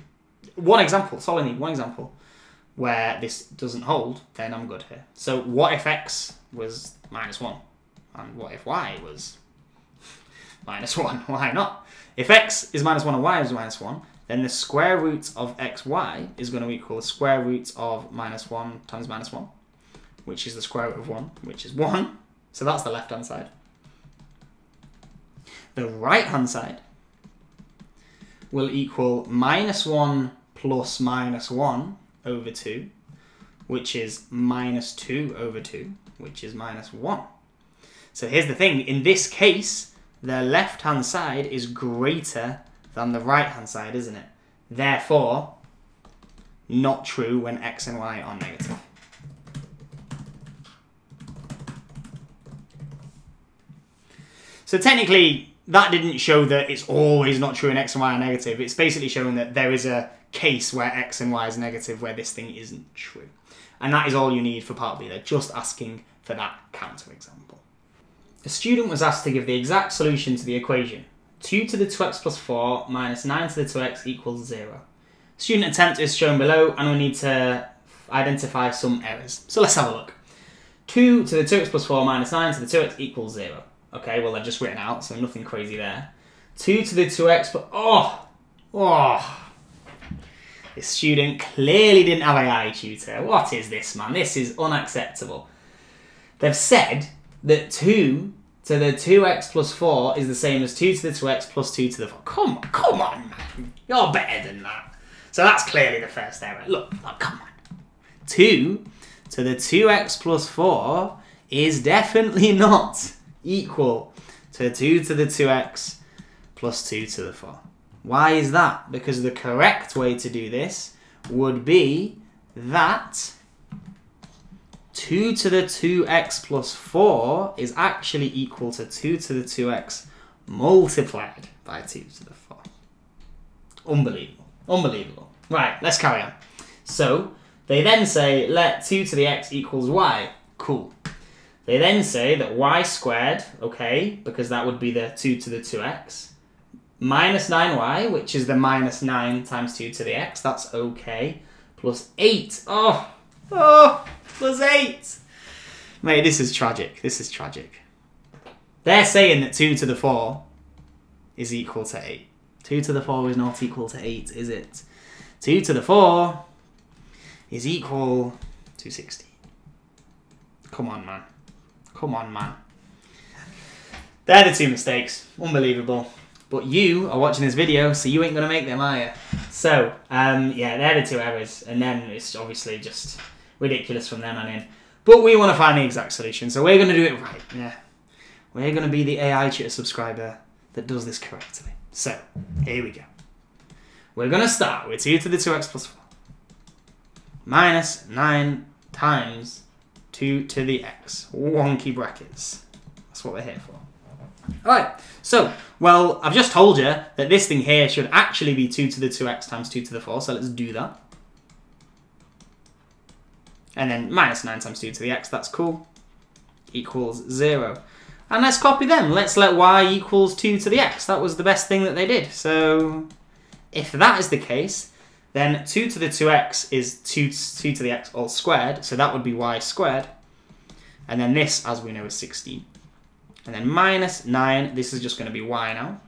one example, that's all I need, one example, where this doesn't hold, then I'm good here. So what if x was minus one? And what if y was minus one? Why not? If x is minus one and y is minus one, then the square root of xy is going to equal the square root of minus one times minus one, which is the square root of one, which is one. So that's the left-hand side. The right-hand side will equal minus one plus minus one over two, which is minus two over two, which is minus one. So here's the thing. In this case, the left-hand side is greater than the right-hand side, isn't it? Therefore, not true when x and y are negative. So technically, that didn't show that it's always not true and x and y are negative. It's basically showing that there is a case where x and y is negative where this thing isn't true. And that is all you need for part B. They're just asking for that counterexample. A student was asked to give the exact solution to the equation. two to the two x plus four minus nine to the two x equals zero. Student attempt is shown below and we need to identify some errors. So let's have a look. two to the two x plus four minus nine to the two x equals zero. Okay, well, I've just written out, so nothing crazy there. two to the two x, but oh, oh. This student clearly didn't have AITutor. What is this, man? This is unacceptable. They've said that two to the two x plus four is the same as two to the two x plus two to the four. Come on, come on, man. You're better than that. So that's clearly the first error. Look, oh, come on. two to the two x plus four is definitely not equal to two to the two x plus two to the four. Why is that? Because the correct way to do this would be that two to the two x plus four is actually equal to two to the two x multiplied by two to the four. Unbelievable. Unbelievable. Right, let's carry on. So they then say let two to the x equals y. Cool. They then say that y squared, okay, because that would be the two to the two x, minus nine y, which is the minus nine times two to the x, that's okay, plus eight, oh, oh, plus eight. Mate, this is tragic, this is tragic. They're saying that two to the four is equal to eight. two to the four is not equal to eight, is it? two to the four is equal to sixty. Come on, man. Come on, man. They're the two mistakes. Unbelievable. But you are watching this video, so you ain't going to make them, are you? So, um, yeah, they're the two errors. And then it's obviously just ridiculous from then on in. But we want to find the exact solution, so we're going to do it right. Yeah, we're going to be the AITutor subscriber that does this correctly. So, here we go. We're going to start with two to the two x plus four. Minus nine times two to the x. Wonky brackets. That's what we're here for. Alright, so, well, I've just told you that this thing here should actually be two to the two x times two to the four, so let's do that. And then minus nine times two to the x, that's cool, equals zero. And let's copy them. Let's let y equals two to the x. That was the best thing that they did. So, if that is the case, then two to the two x is two, two to the x all squared, so that would be y squared. And then this, as we know, is sixteen. And then minus nine, this is just going to be y now,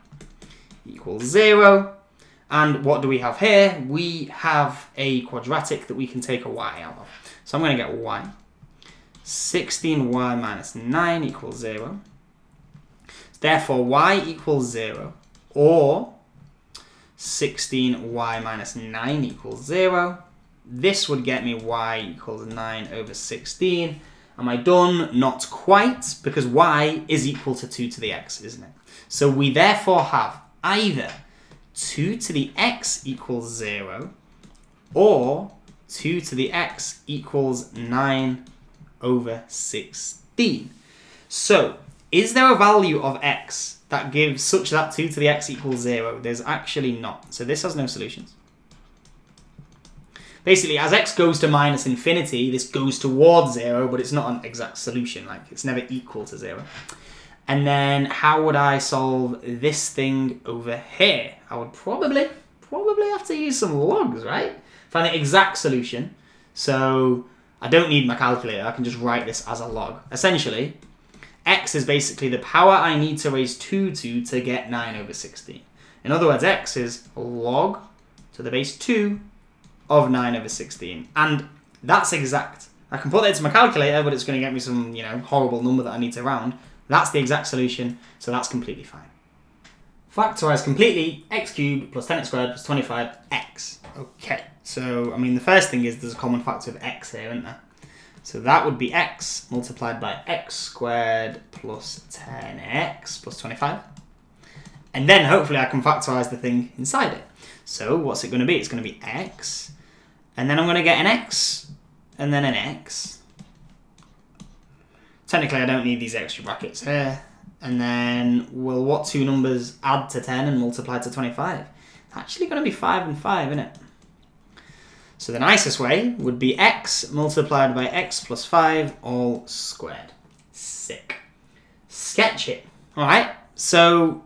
equals zero. And what do we have here? We have a quadratic that we can take a y out of. So I'm going to get y sixteen y minus nine equals zero. Therefore, y equals zero, or sixteen y minus nine equals zero. This would get me y equals nine over sixteen. Am I done? Not quite, because y is equal to two to the x, isn't it? So we therefore have either two to the x equals zero, or two to the x equals nine over sixteen. So is there a value of x that gives such that two to the x equals zero? There's actually not. So this has no solutions. Basically, as x goes to minus infinity, this goes towards zero, but it's not an exact solution. Like, it's never equal to zero. And then how would I solve this thing over here? I would probably, probably have to use some logs, right? Find the exact solution. So I don't need my calculator. I can just write this as a log. Essentially, x is basically the power I need to raise two to to get nine over sixteen. In other words, x is log to the base two of nine over sixteen, and that's exact. I can put that into my calculator, but it's going to get me some, you know, horrible number that I need to round. That's the exact solution, so that's completely fine. Factorize completely x cubed plus ten x squared plus twenty-five x. Okay, so I mean the first thing is there's a common factor of x here, isn't there? So that would be x multiplied by x squared plus ten x plus twenty-five, and then hopefully I can factorize the thing inside it. So what's it going to be? It's going to be x, and then I'm going to get an x, and then an x. Technically, I don't need these extra brackets here. And then, well, what two numbers add to ten and multiply to twenty-five? It's actually going to be five and five, isn't it? So the nicest way would be x multiplied by x plus five all squared. Sick. Sketch it. All right. So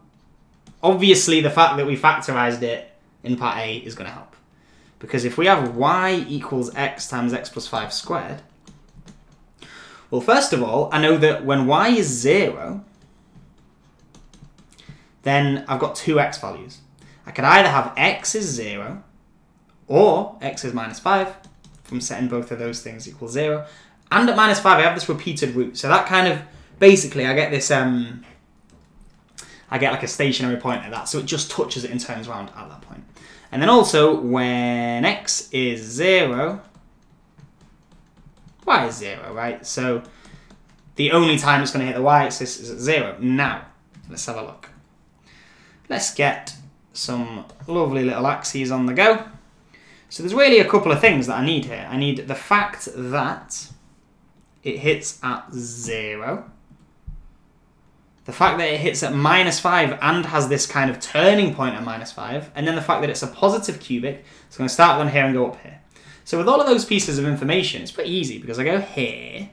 obviously, the fact that we factorized it in part A is going to help. Because if we have y equals x times x plus five squared, well, first of all, I know that when y is zero, then I've got two x values. I could either have x is zero or x is minus five, from setting both of those things equal zero. And at minus five, I have this repeated root. So that kind of, basically, I get this, um, I get like a stationary point at that. So it just touches it and turns around at that point. And then also, when x is zero, y is zero, right? So the only time it's going to hit the y-axis is at zero. Now, let's have a look. Let's get some lovely little axes on the go. So there's really a couple of things that I need here. I need the fact that it hits at zero. The fact that it hits at minus five and has this kind of turning point at minus five. And then the fact that it's a positive cubic. So I'm going to start one here and go up here. So with all of those pieces of information, it's pretty easy because I go here.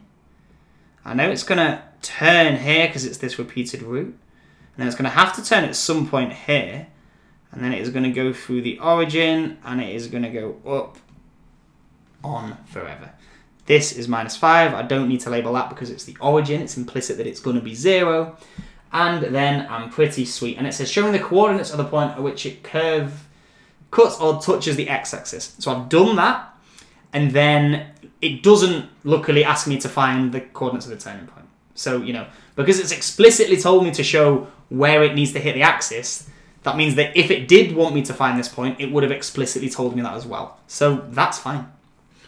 I know it's going to turn here because it's this repeated root. And then it's going to have to turn at some point here. And then it is going to go through the origin and it is going to go up on forever. This is minus five. I don't need to label that because it's the origin. It's implicit that it's going to be zero. And then I'm pretty sweet. And it says showing the coordinates of the point at which it curve cuts or touches the x-axis. So I've done that. And then it doesn't luckily ask me to find the coordinates of the turning point. So, you know, because it's explicitly told me to show where it needs to hit the axis, that means that if it did want me to find this point, it would have explicitly told me that as well. So that's fine.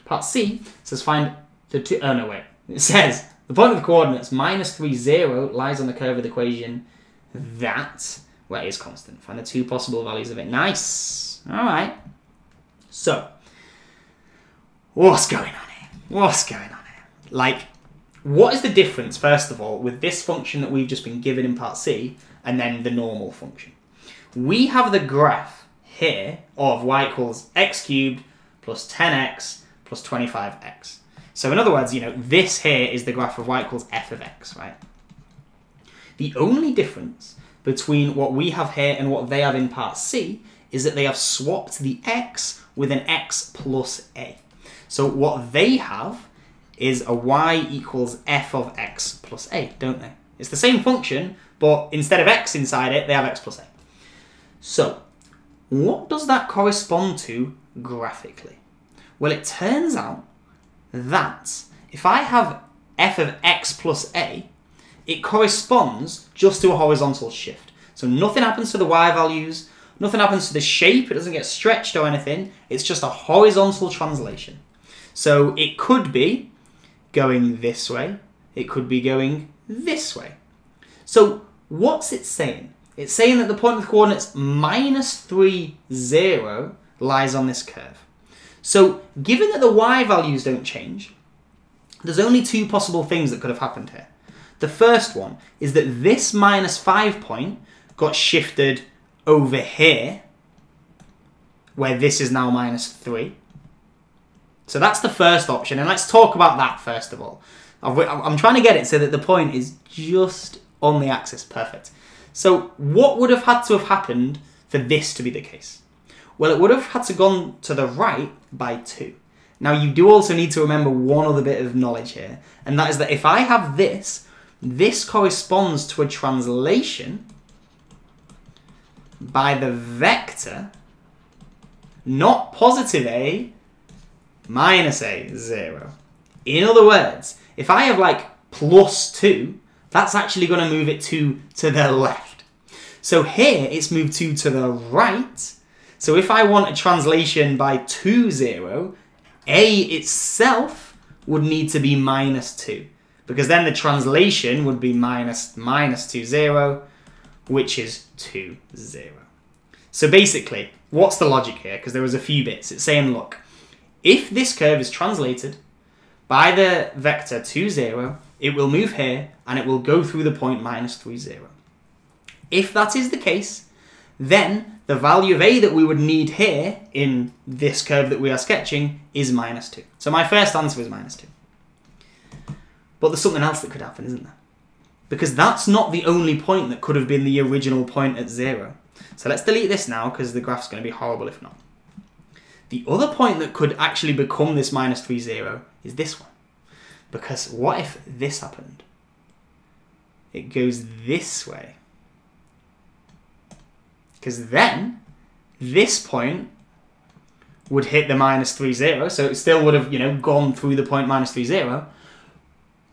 Part C says find the two, oh no wait, it says the point of the coordinates minus three, zero lies on the curve of the equation that, where it is constant. Find the two possible values of it. Nice. All right. So what's going on here? What's going on here? Like, what is the difference, first of all, with this function that we've just been given in part C and then the normal function? We have the graph here of y equals x cubed plus ten x plus twenty-five x. So in other words, you know, this here is the graph of y equals f of x, right? The only difference between what we have here and what they have in part C is that they have swapped the x with an x plus a. So what they have is a y equals f of x plus a, don't they? It's the same function, but instead of x inside it, they have x plus a. So what does that correspond to graphically? Well, it turns out that if I have f of x plus a, it corresponds just to a horizontal shift. So nothing happens to the y values, nothing happens to the shape, it doesn't get stretched or anything, it's just a horizontal translation. So it could be going this way, it could be going this way. So what's it saying? It's saying that the point with coordinates minus three, zero lies on this curve. So given that the y values don't change, there's only two possible things that could have happened here. The first one is that this minus five point got shifted over here, where this is now minus three. So that's the first option, and let's talk about that first of all. I'm trying to get it so that the point is just on the axis, perfect. So what would have had to have happened for this to be the case? Well, it would have had to gone to the right by two. Now you do also need to remember one other bit of knowledge here, and that is that if I have this, this corresponds to a translation by the vector, not positive a, minus a, zero. In other words, if I have like plus two, that's actually going to move it two to the left. So here it's moved two to the right. So if I want a translation by two, zero, a itself would need to be minus two, because then the translation would be minus minus two, zero, which is two, zero. So basically, what's the logic here? Because there was a few bits. It's saying, look, if this curve is translated by the vector two, zero, it will move here and it will go through the point minus three, zero. If that is the case, then the value of a that we would need here in this curve that we are sketching is minus two. So my first answer is minus two. But there's something else that could happen, isn't there? Because that's not the only point that could have been the original point at zero. So let's delete this now, because the graph's going to be horrible if not. The other point that could actually become this minus three, zero is this one. Because what if this happened? It goes this way. Because then this point would hit the minus three, zero. So it still would have, you know, gone through the point minus three, zero.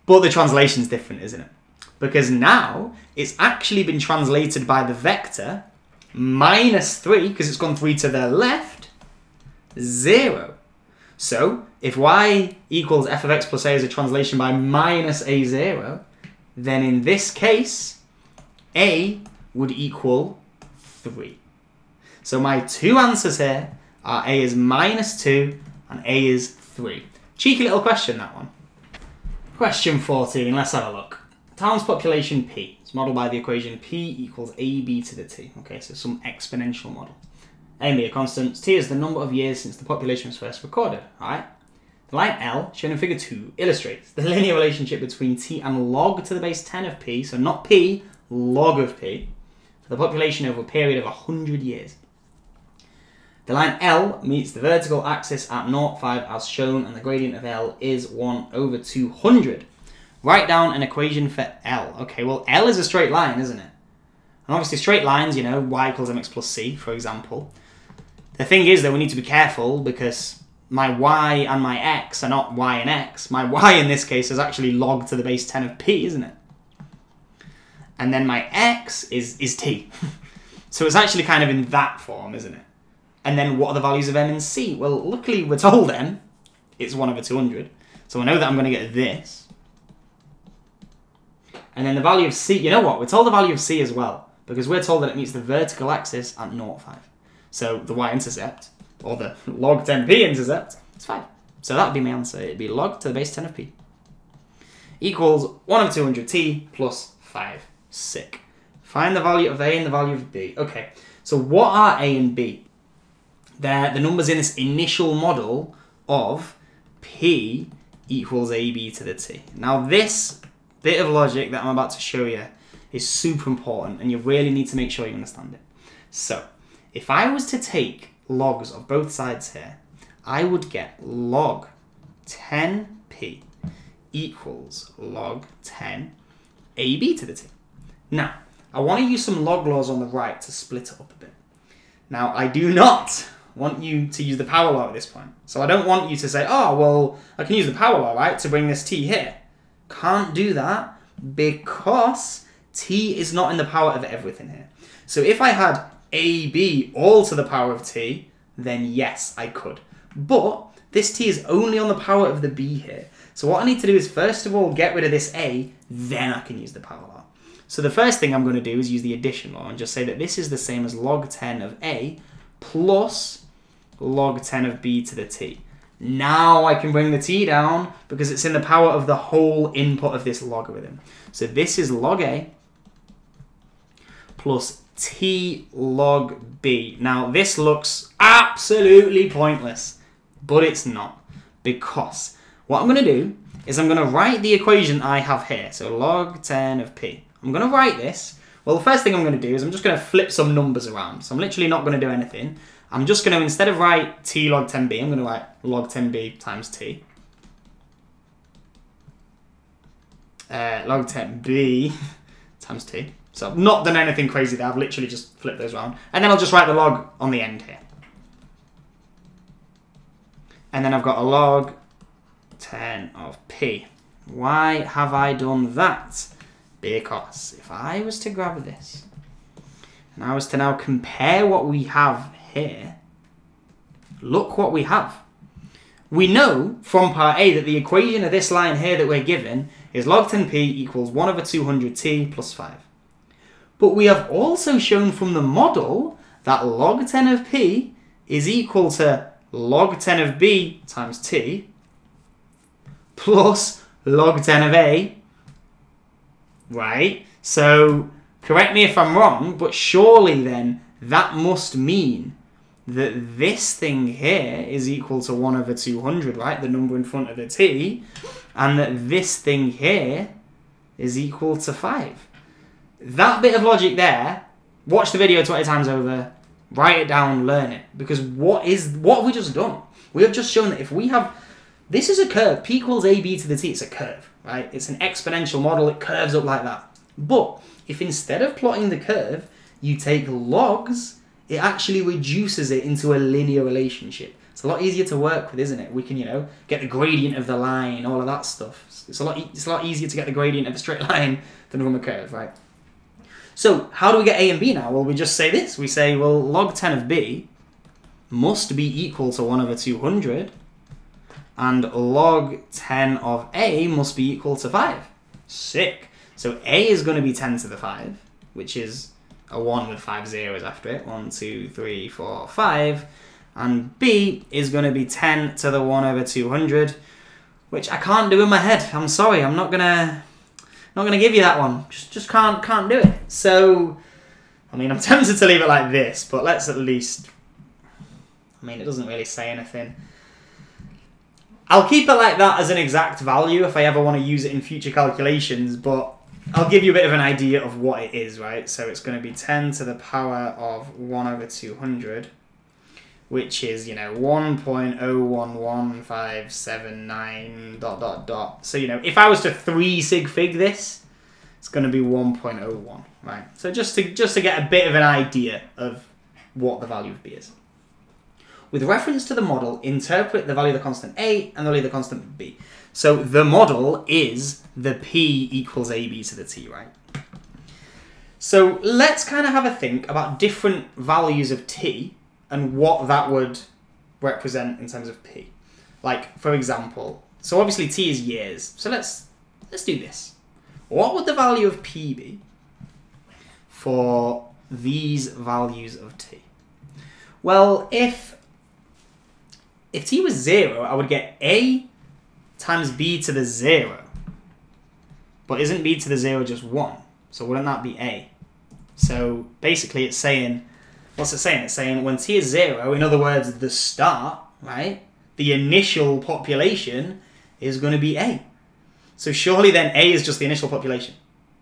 But the translation's different, isn't it? Because now it's actually been translated by the vector minus three, because it's gone three to the left, zero. So if y equals f of x plus a is a translation by minus a, zero, then in this case, a would equal three. So my two answers here are a is minus two and a is three. Cheeky little question, that one. Question fourteen, let's have a look. Town's population P is modeled by the equation P equals A B to the T. Okay, so some exponential model. A and B are constants. T is the number of years since the population was first recorded. All right. The line L, shown in figure two, illustrates the linear relationship between T and log to the base ten of P, so not P, log of P, for the population over a period of one hundred years. The line L meets the vertical axis at zero, five as shown, and the gradient of L is one over two hundred. Write down an equation for L. Okay, well, L is a straight line, isn't it? And obviously straight lines, you know, y equals mx plus c, for example. The thing is, though, we need to be careful, because my y and my x are not y and x. My y, in this case, is actually log to the base ten of p, isn't it? And then my x is, is t. So it's actually kind of in that form, isn't it? And then what are the values of m and c? Well, luckily we're told m. It's one over two hundred. So I know that I'm going to get this. And then the value of c, you know what? We're told the value of c as well, because we're told that it meets the vertical axis at zero, five. So the y-intercept, or the log ten p intercept, is five. So that would be my answer. It would be log to the base ten of p equals one over two hundred t plus five. Sick. Find the value of a and the value of b. Okay, so what are a and b? They're the numbers in this initial model of p equals ab to the t. Now this bit of logic that I'm about to show you is super important, and you really need to make sure you understand it. So if I was to take logs of both sides here, I would get log ten p equals log ten ab to the t. Now, I want to use some log laws on the right to split it up a bit. Now, I do not want you to use the power law at this point. So I don't want you to say, oh, well, I can use the power law, right, to bring this t here. Can't do that because t is not in the power of everything here. So if I had ab all to the power of t, then yes, I could. But this t is only on the power of the b here. So what I need to do is first of all get rid of this a, then I can use the power law. So the first thing I'm going to do is use the addition law and just say that this is the same as log ten of a plus log ten of b to the t. Now I can bring the t down because it's in the power of the whole input of this logarithm. So this is log a plus t log b. Now this looks absolutely pointless, but it's not, because what I'm going to do is I'm going to write the equation I have here. So log ten of p. I'm going to write this. Well, the first thing I'm going to do is I'm just going to flip some numbers around. So I'm literally not going to do anything. I'm just going to, instead of write t log ten b, I'm going to write log ten b times t. Uh, log ten b times t. So I've not done anything crazy there. I've literally just flipped those around. And then I'll just write the log on the end here. And then I've got a log ten of p. Why have I done that? Because if I was to grab this and I was to now compare what we have here, look what we have. We know from part A that the equation of this line here that we're given is log ten p equals one over two hundred t plus five. But we have also shown from the model that log ten of p is equal to log ten of b times t plus log ten of a, right? So correct me if I'm wrong, but surely then that must mean that this thing here is equal to one over two hundred, right? The number in front of the t, and that this thing here is equal to five. That bit of logic there, watch the video twenty times over, write it down, learn it. Because what is what have we just done? We have just shown that if we have... this is a curve. P equals A B to the T. It's a curve, right? It's an exponential model. It curves up like that. But if instead of plotting the curve, you take logs, it actually reduces it into a linear relationship. It's a lot easier to work with, isn't it? We can, you know, get the gradient of the line, all of that stuff. It's a lot, e it's a lot easier to get the gradient of a straight line than from a curve, right? So how do we get A and B now? Well, we just say this. We say, well, log ten of B must be equal to one over two hundred. And log ten of a must be equal to five. Sick. So a is going to be ten to the five, which is a one with five zeros after it. one, two, three, four, five. And b is going to be ten to the one over two hundred, which I can't do in my head. I'm sorry. I'm not going to not gonna give you that one. Just, just can't, can't do it. So, I mean, I'm tempted to leave it like this, but let's at least... I mean, it doesn't really say anything. I'll keep it like that as an exact value if I ever want to use it in future calculations, but I'll give you a bit of an idea of what it is, right? So it's going to be ten to the power of one over two hundred, which is, you know, one point zero one one five seven nine dot dot dot. So, you know, if I was to three sig fig this, it's going to be one point zero one, right? So just to, just to get a bit of an idea of what the value of b is. With reference to the model, interpret the value of the constant a and the value of the constant b. So the model is the p equals ab to the t, right? So let's kind of have a think about different values of t and what that would represent in terms of p. Like, for example, so obviously t is years. So let's, let's do this. What would the value of p be for these values of t? Well, if... if t was zero, I would get a times b to the zero. But isn't b to the zero just one? So wouldn't that be a? So basically it's saying, what's it saying? It's saying when t is zero, in other words, the start, right? The initial population is going to be a. So surely then a is just the initial population.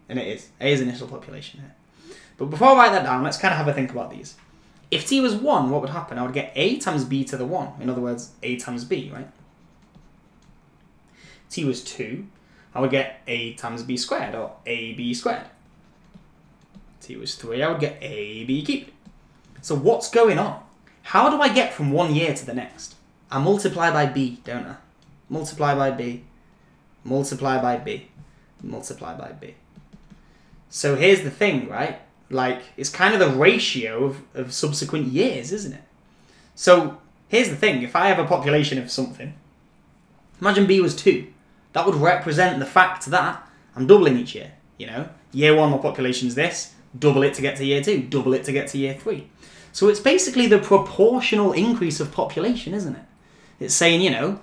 And it is. A is initial population here. But before I write that down, let's kind of have a think about these. If t was one, what would happen? I would get a times b to the one. In other words, a times b, right? t was two, I would get a times b squared, or ab squared. t was three, I would get ab cubed. So what's going on? How do I get from one year to the next? I multiply by b, don't I? Multiply by b, multiply by b, multiply by b. So here's the thing, right? Like, it's kind of the ratio of, of subsequent years, isn't it? So here's the thing. If I have a population of something, imagine B was two. That would represent the fact that I'm doubling each year, you know? Year one, my population's this. Double it to get to year two. Double it to get to year three. So it's basically the proportional increase of population, isn't it? It's saying, you know,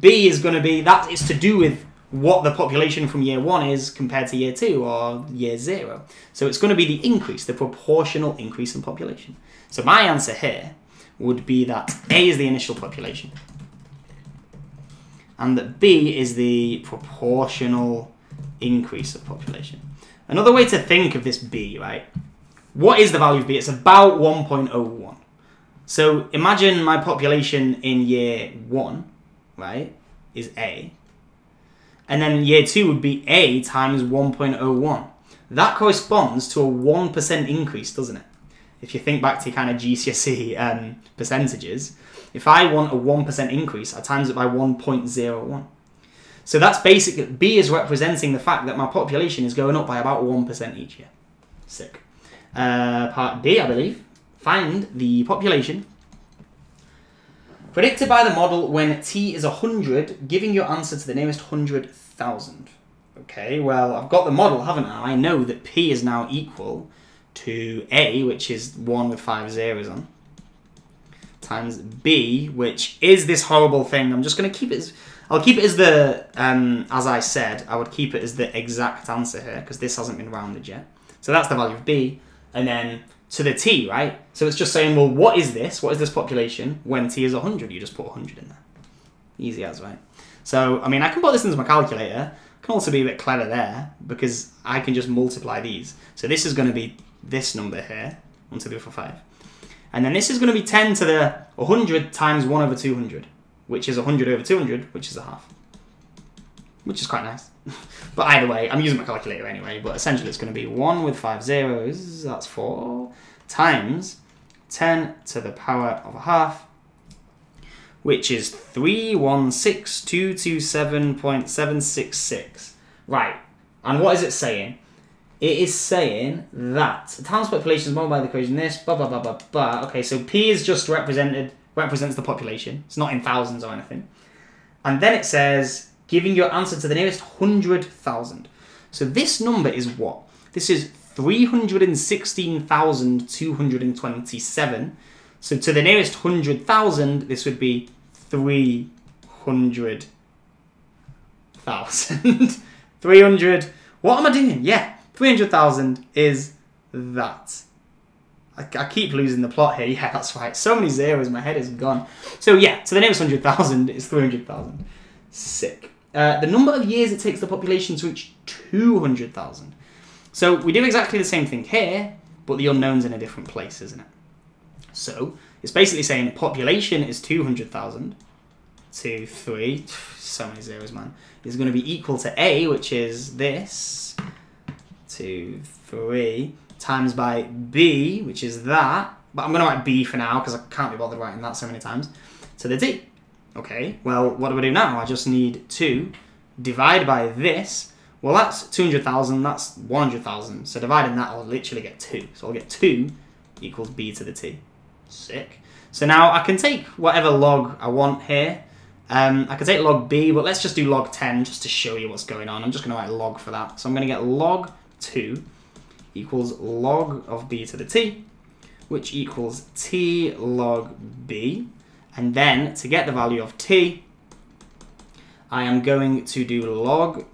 B is going to be... that is to do with what the population from year one is compared to year two or year zero. So it's going to be the increase, the proportional increase in population. So my answer here would be that A is the initial population and that B is the proportional increase of population. Another way to think of this B, right? What is the value of B? It's about one point oh one. So imagine my population in year one, right, is A. And then year two would be A times one point oh one. That corresponds to a one percent increase, doesn't it? If you think back to kind of G C S E um, percentages, if I want a one percent increase, I times it by one point oh one. So that's basically, B is representing the fact that my population is going up by about one percent each year. Sick. Uh, part D, I believe. Find the population predicted by the model when T is one hundred, giving your answer to the nearest one hundred thousand. Okay, well, I've got the model, haven't I? I know that P is now equal to A, which is one with five zeros on, times B, which is this horrible thing. I'm just going to keep it as... I'll keep it as the... Um, as I said, I would keep it as the exact answer here, because this hasn't been rounded yet. So that's the value of B. And then... to the T, right? So it's just saying, well, what is this? What is this population when T is one hundred? You just put one hundred in there. Easy as, right? So, I mean, I can put this into my calculator. I can also be a bit clever there because I can just multiply these. So this is going to be this number here, one, two, three, four, five. And then this is going to be ten to the one hundred times one over two hundred, which is one hundred over two hundred, which is a half, which is quite nice. But either way, I'm using my calculator anyway, but essentially it's going to be one with five zeros, that's four, times ten to the power of a half, which is three hundred sixteen thousand two hundred twenty-seven point seven six six. Right, and what is it saying? It is saying that the town's population is multiplied by the equation this, blah, blah, blah, blah, blah. Okay, so P is just represented, represents the population. It's not in thousands or anything. And then it says... giving your answer to the nearest one hundred thousand. So this number is what? This is three hundred sixteen thousand two hundred twenty-seven. So to the nearest one hundred thousand, this would be three hundred thousand. three hundred, what am I doing? Yeah, three hundred thousand is that. I, I keep losing the plot here. Yeah, that's right. So many zeros, my head is gone. So yeah, to the nearest one hundred thousand is three hundred thousand. Sick. Uh, the number of years it takes the population to reach two hundred thousand. So we do exactly the same thing here, but the unknown's in a different place, isn't it? So it's basically saying population is two hundred thousand. Two, three, so many zeros, man. Is going to be equal to A, which is this, two, three, times by B, which is that. But I'm going to write B for now because I can't be bothered writing that so many times. To the D. Okay, well, what do I do now? I just need to divide by this. Well, that's two hundred thousand, that's one hundred thousand. So dividing that, I'll literally get two. So I'll get two equals B to the T. Sick. So now I can take whatever log I want here. Um, I can take log B, but let's just do log ten just to show you what's going on. I'm just gonna write log for that. So I'm gonna get log two equals log of B to the T, which equals T log B. And then, to get the value of T, I am going to do log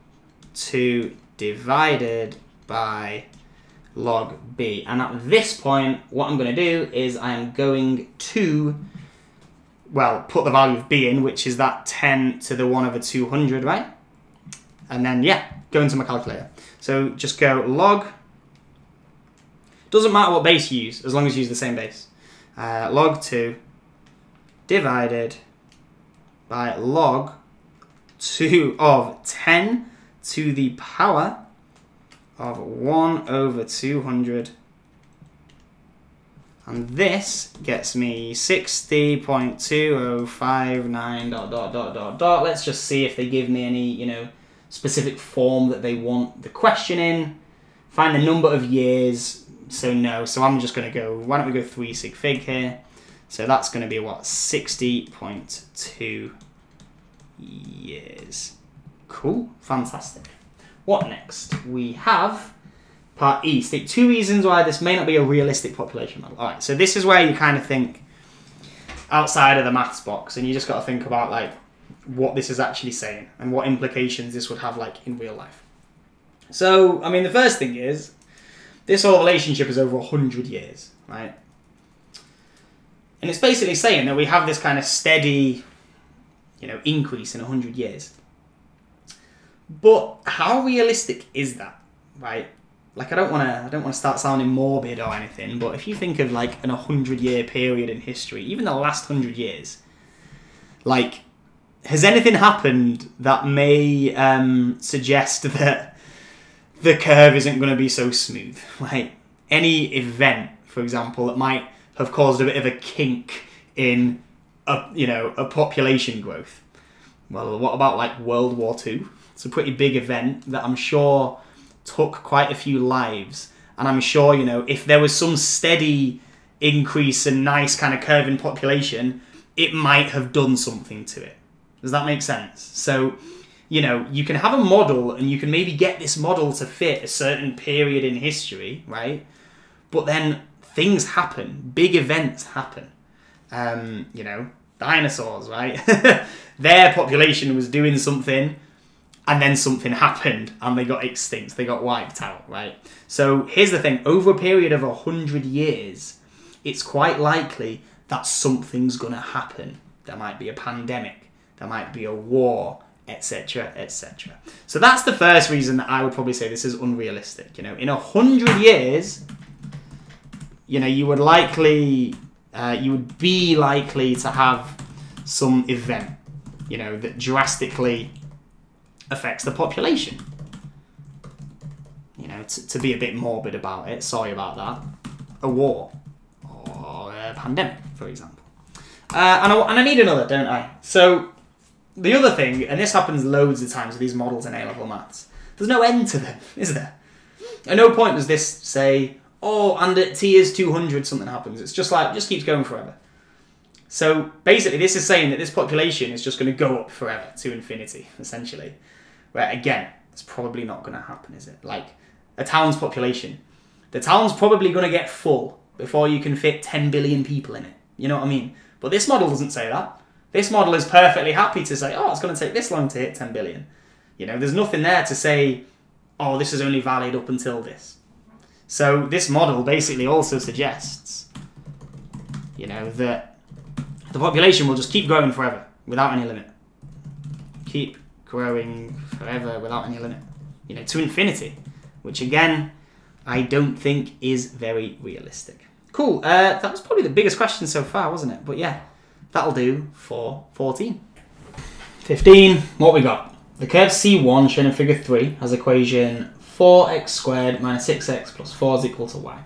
two divided by log B. And at this point, what I'm going to do is I am going to, well, put the value of B in, which is that ten to the one over two hundred, right? And then, yeah, go into my calculator. So just go log. Doesn't matter what base you use, as long as you use the same base. Uh, log two. Divided by log two of ten to the power of one over two hundred. And this gets me sixty point two oh five nine dot dot dot dot dot. Let's just see if they give me any, you know, specific form that they want the question in, find the number of years, so no, so I'm just going to go, why don't we go three sig fig here, so that's going to be what, sixty point two years. Cool, fantastic. What next? We have part E, state two reasons why this may not be a realistic population model. All right, so this is where you kind of think outside of the maths box, and you just got to think about like what this is actually saying and what implications this would have like in real life. So, I mean, the first thing is this whole relationship is over one hundred years, right? And it's basically saying that we have this kind of steady, you know, increase in one hundred years. But how realistic is that, right? Like, I don't want to I don't want to start sounding morbid or anything, but if you think of like an one hundred year period in history, even the last one hundred years, like, has anything happened that may um, suggest that the curve isn't going to be so smooth? Like, any event, for example, that might have caused a bit of a kink in a, you know, a population growth. Well, what about like World War Two? It's a pretty big event that I'm sure took quite a few lives, and I'm sure, you know, if there was some steady increase and nice kind of curve in population, it might have done something to it. Does that make sense? So, you know, you can have a model and you can maybe get this model to fit a certain period in history, right? But then things happen. Big events happen. Um, you know, dinosaurs, right? Their population was doing something and then something happened and they got extinct. They got wiped out, right? So here's the thing. Over a period of one hundred years, it's quite likely that something's going to happen. There might be a pandemic. There might be a war, et cetera, et cetera. So that's the first reason that I would probably say this is unrealistic. You know, in a hundred years, you know, you would likely, uh, you would be likely to have some event, you know, that drastically affects the population. You know, to be a bit morbid about it, sorry about that, a war or a pandemic, for example. Uh, and, I, and I need another, don't I? So. The other thing, and this happens loads of times with these models in A-level maths, there's no end to them, is there? At no point does this say, oh, and at T is two hundred, something happens. It's just like, it just keeps going forever. So basically this is saying that this population is just going to go up forever to infinity, essentially. Where again, it's probably not going to happen, is it? Like a town's population. The town's probably going to get full before you can fit ten billion people in it. You know what I mean? But this model doesn't say that. This model is perfectly happy to say, oh, it's going to take this long to hit ten billion. You know, there's nothing there to say, oh, this is only valid up until this. So this model basically also suggests, you know, that the population will just keep growing forever without any limit. Keep growing forever without any limit. You know, to infinity, which again, I don't think is very realistic. Cool. Uh, that was probably the biggest question so far, wasn't it? But yeah. That'll do for fourteen. fifteen, what we got? The curve C one shown in figure three has equation four x squared minus six x plus four is equal to y.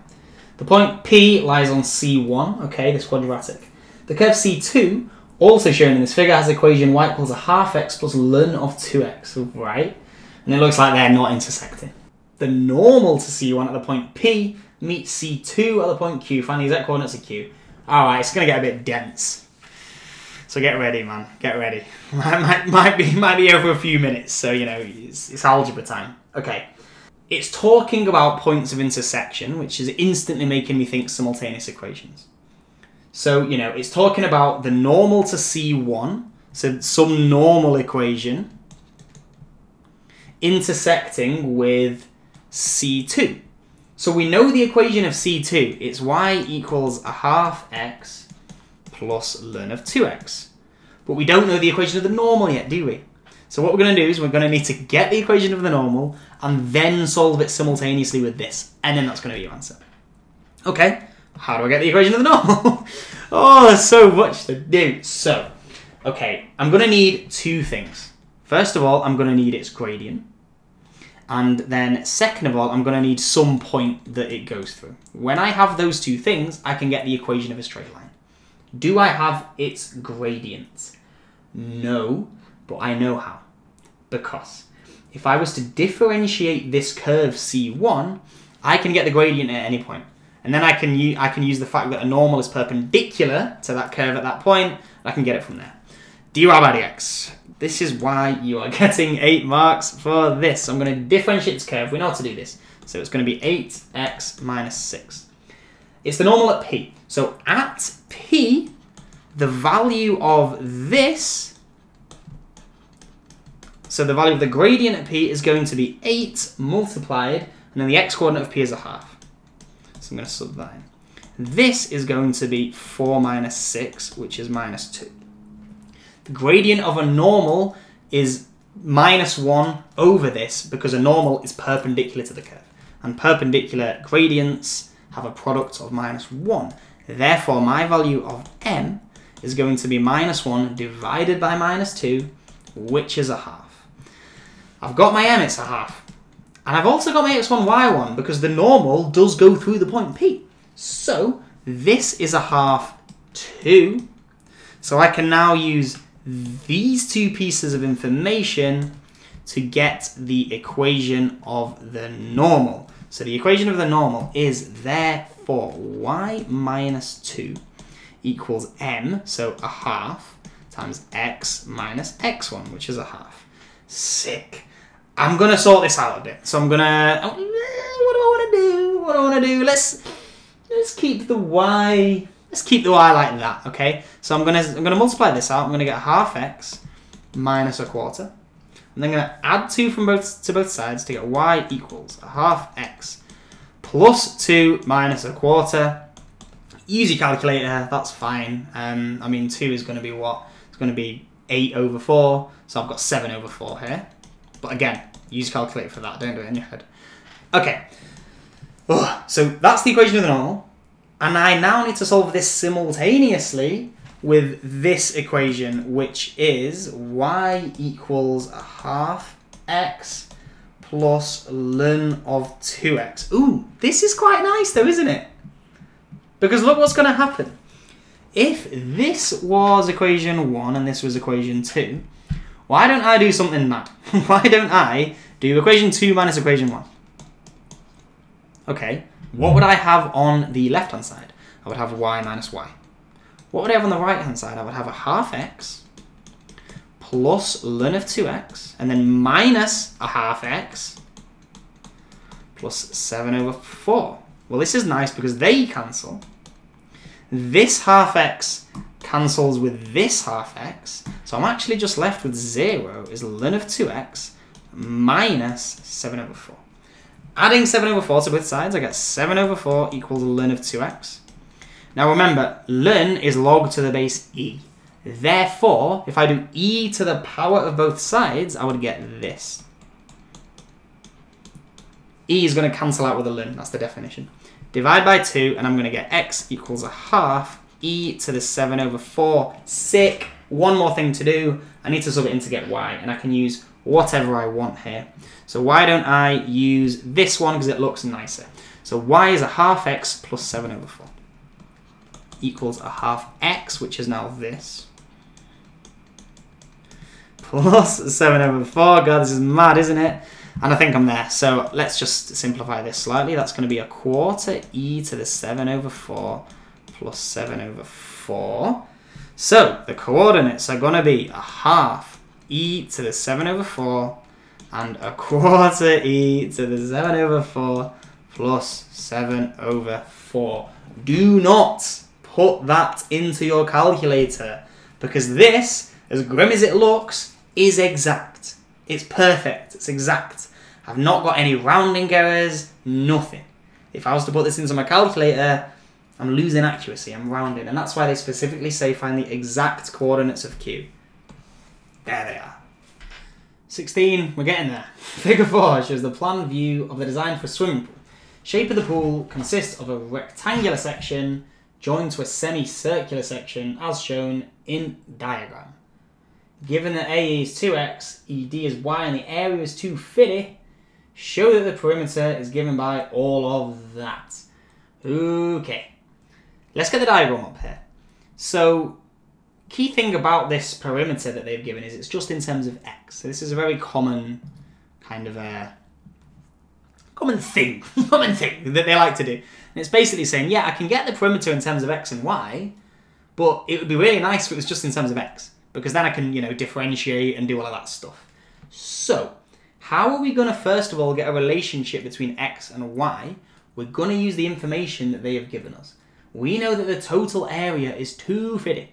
The point P lies on C one, okay, this quadratic. The curve C two, also shown in this figure, has equation y equals a half x plus ln of two x, right? And it looks like they're not intersecting. The normal to C one at the point P meets C two at the point Q. Find the exact coordinates of Q. All right, it's going to get a bit dense. So get ready, man. Get ready. Might, might, might, be, might be over a few minutes, so, you know, it's, it's algebra time. Okay. It's talking about points of intersection, which is instantly making me think simultaneous equations. So, you know, it's talking about the normal to C one, so some normal equation, intersecting with C two. So we know the equation of C two. It's y equals a half x plus ln of two x. But we don't know the equation of the normal yet, do we? So what we're going to do is we're going to need to get the equation of the normal and then solve it simultaneously with this. And then that's going to be your answer. Okay, how do I get the equation of the normal? Oh, there's so much to do. So, okay, I'm going to need two things. First of all, I'm going to need its gradient. And then second of all, I'm going to need some point that it goes through. When I have those two things, I can get the equation of a straight line. Do I have its gradient? No, but I know how. Because if I was to differentiate this curve C one, I can get the gradient at any point. And then I can, I can use the fact that a normal is perpendicular to that curve at that point, and I can get it from there. D R A B dx. This is why you are getting eight marks for this. I'm going to differentiate this curve. We know how to do this. So it's going to be eight x minus six. It's the normal at P. So at P, the value of this, so the value of the gradient at P is going to be eight multiplied, and then the x-coordinate of P is a half. So I'm going to sub that in. This is going to be four minus six, which is minus two. The gradient of a normal is minus one over this, because a normal is perpendicular to the curve. And perpendicular gradients have a product of minus one. Therefore, my value of m is going to be minus one divided by minus two, which is a half. I've got my m, it's a half. And I've also got my x one, y one, because the normal does go through the point P. So this is a half two. So I can now use these two pieces of information to get the equation of the normal. So the equation of the normal is therefore y minus two equals m, so a half, times x minus x one, which is a half. Sick. I'm going to sort this out a bit. So I'm going to... What do I want to do? What do I want to do? Let's, let's keep the y... Let's keep the y like that, okay? So I'm gonna I'm gonna multiply this out. I'm gonna get half x minus a quarter, and then I'm gonna add two from both to both sides to get y equals a half x plus two minus a quarter. Use your calculator, that's fine. Um, I mean, two is gonna be what? It's gonna be eight over four. So I've got seven over four here. But again, use your calculator for that. Don't do it in your head. Okay. Ugh. So that's the equation of the normal. And I now need to solve this simultaneously with this equation, which is y equals a half x plus ln of two x. Ooh, this is quite nice though, isn't it? Because look what's going to happen. If this was equation one and this was equation two, why don't I do something mad? Why don't I do equation two minus equation one? Okay. What would I have on the left-hand side? I would have y minus y. What would I have on the right-hand side? I would have a half x plus ln of two x, and then minus a half x plus seven over four. Well, this is nice because they cancel. This half x cancels with this half x, so I'm actually just left with zero is ln of two x minus seven over four. Adding seven over four to both sides, I get seven over four equals ln of two x. Now remember, ln is log to the base e. Therefore, if I do e to the power of both sides, I would get this. E is going to cancel out with a ln, that's the definition. Divide by two, and I'm going to get x equals a half e to the seven over four. Sick. One more thing to do, I need to sub it in to get y, and I can use whatever I want here. So why don't I use this one because it looks nicer. So y is a half x plus seven over four equals a half x, which is now this, plus seven over four. God, this is mad, isn't it? And I think I'm there. So let's just simplify this slightly. That's going to be a quarter e to the seven over four plus seven over four. So the coordinates are going to be a half e to the seven over four and a quarter e to the seven over four plus seven over four. Do not put that into your calculator because this, as grim as it looks, is exact. It's perfect. It's exact. I've not got any rounding errors, nothing. If I was to put this into my calculator, I'm losing accuracy. I'm rounding. And that's why they specifically say find the exact coordinates of Q. There they are. sixteen, we're getting there. Figure four shows the plan view of the design for a swimming pool. Shape of the pool consists of a rectangular section joined to a semicircular section as shown in diagram. Given that A E is two x, E D is y, and the area is two fifty, show that the perimeter is given by all of that. Okay, let's get the diagram up here. So, key thing about this perimeter that they've given is it's just in terms of x. So this is a very common kind of a common thing, common thing that they like to do. And it's basically saying, yeah, I can get the perimeter in terms of x and y, but it would be really nice if it was just in terms of x, because then I can, you know, differentiate and do all of that stuff. So how are we going to, first of all, get a relationship between x and y? We're going to use the information that they have given us. We know that the total area is two fifty,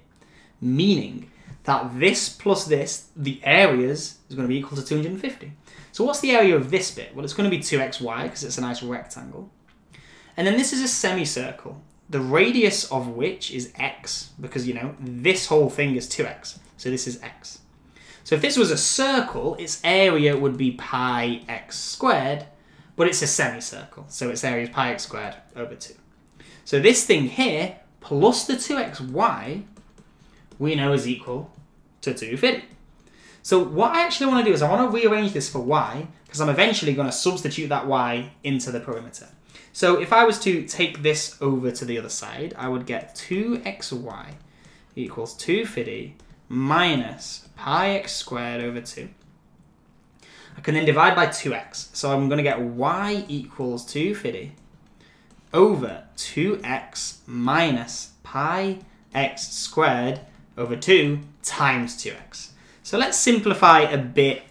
meaning that this plus this, the areas, is going to be equal to two hundred fifty. So what's the area of this bit? Well, it's going to be two x y because it's a nice rectangle. And then this is a semicircle, the radius of which is x, because, you know, this whole thing is two x, so this is x. So if this was a circle, its area would be pi x squared, but it's a semicircle, so its area is pi x squared over two. So this thing here, plus the two x y, we know is equal to two hundred fifty. So what I actually want to do is I want to rearrange this for y, because I'm eventually going to substitute that y into the perimeter. So if I was to take this over to the other side, I would get two x y equals two hundred fifty minus pi x squared over two. I can then divide by two x, so I'm going to get y equals two hundred fifty over two x minus pi x squared over two times two x. So let's simplify a bit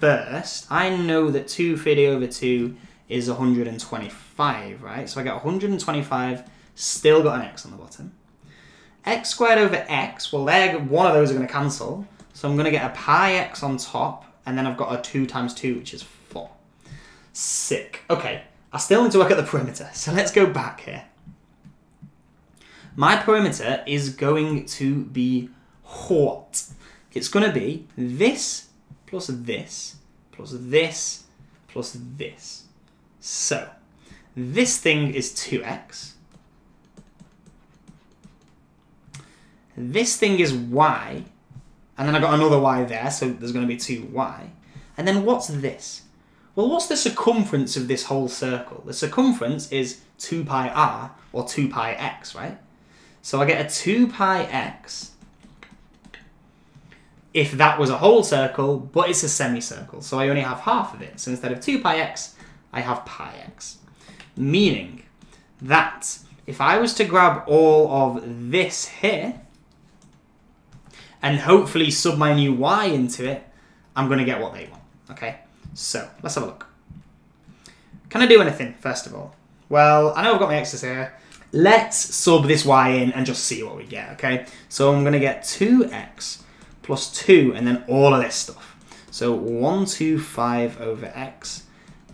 first. I know that two hundred fifty over two is one hundred twenty-five, right? So I get one hundred twenty-five, still got an x on the bottom. X squared over x, well, there, one of those are going to cancel. So I'm going to get a pi x on top, and then I've got a two times two, which is four. Sick. Okay, I still need to work at the perimeter, so let's go back here. My perimeter is going to be what? It's going to be this plus this plus this plus this. So this thing is two x. This thing is y. And then I got another y there, so there's going to be two y. And then what's this? Well, what's the circumference of this whole circle? The circumference is two pi r, or two pi x, right? So I get a two pi x, if that was a whole circle, but it's a semicircle. So I only have half of it. So instead of two pi x, I have pi x. Meaning that if I was to grab all of this here, and hopefully sub my new y into it, I'm going to get what they want, okay? So let's have a look. Can I do anything, first of all? Well, I know I've got my x's here. Let's sub this y in and just see what we get, okay? So I'm going to get two x plus two and then all of this stuff. So one hundred twenty-five over x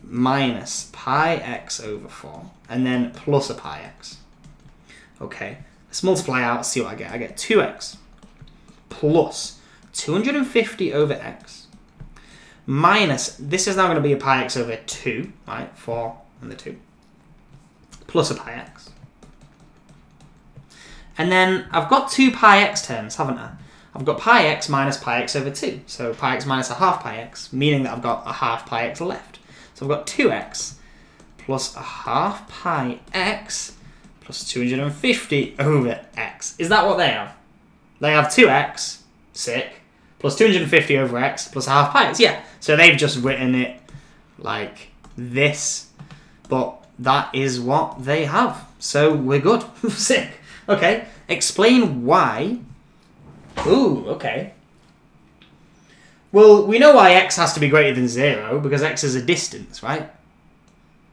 minus pi x over four and then plus a pi x. Okay, let's multiply out, see what I get. I get two x plus two hundred fifty over x minus, this is now going to be a pi x over two, right, four and the two, plus a pi x. And then I've got two pi x terms, haven't I? I've got pi x minus pi x over two, so pi x minus a half pi x, meaning that I've got a half pi x left. So I've got two x plus a half pi x plus two hundred fifty over x. Is that what they have? They have two x, sick, plus two hundred fifty over x, plus half pi x, yeah. So they've just written it like this, but that is what they have. So we're good, sick. Okay, explain why. Ooh, okay. Well, we know why x has to be greater than zero, because x is a distance, right?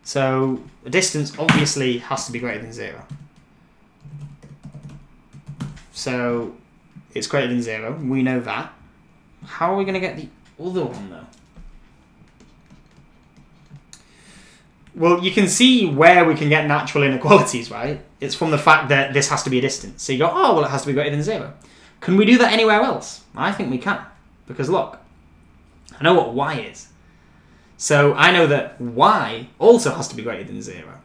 So a distance obviously has to be greater than zero. So it's greater than zero, we know that. How are we going to get the other one though? Well, you can see where we can get natural inequalities, right? It's from the fact that this has to be a distance. So you go, oh, well, it has to be greater than zero. Can we do that anywhere else? I think we can, because look, I know what y is. So I know that y also has to be greater than zero.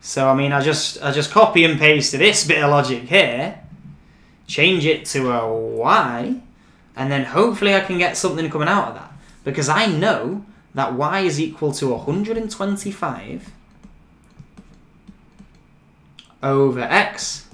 So, I mean, I just, I just copy and paste this bit of logic here, change it to a y, and then hopefully I can get something coming out of that. Because I know that y is equal to one hundred twenty-five over x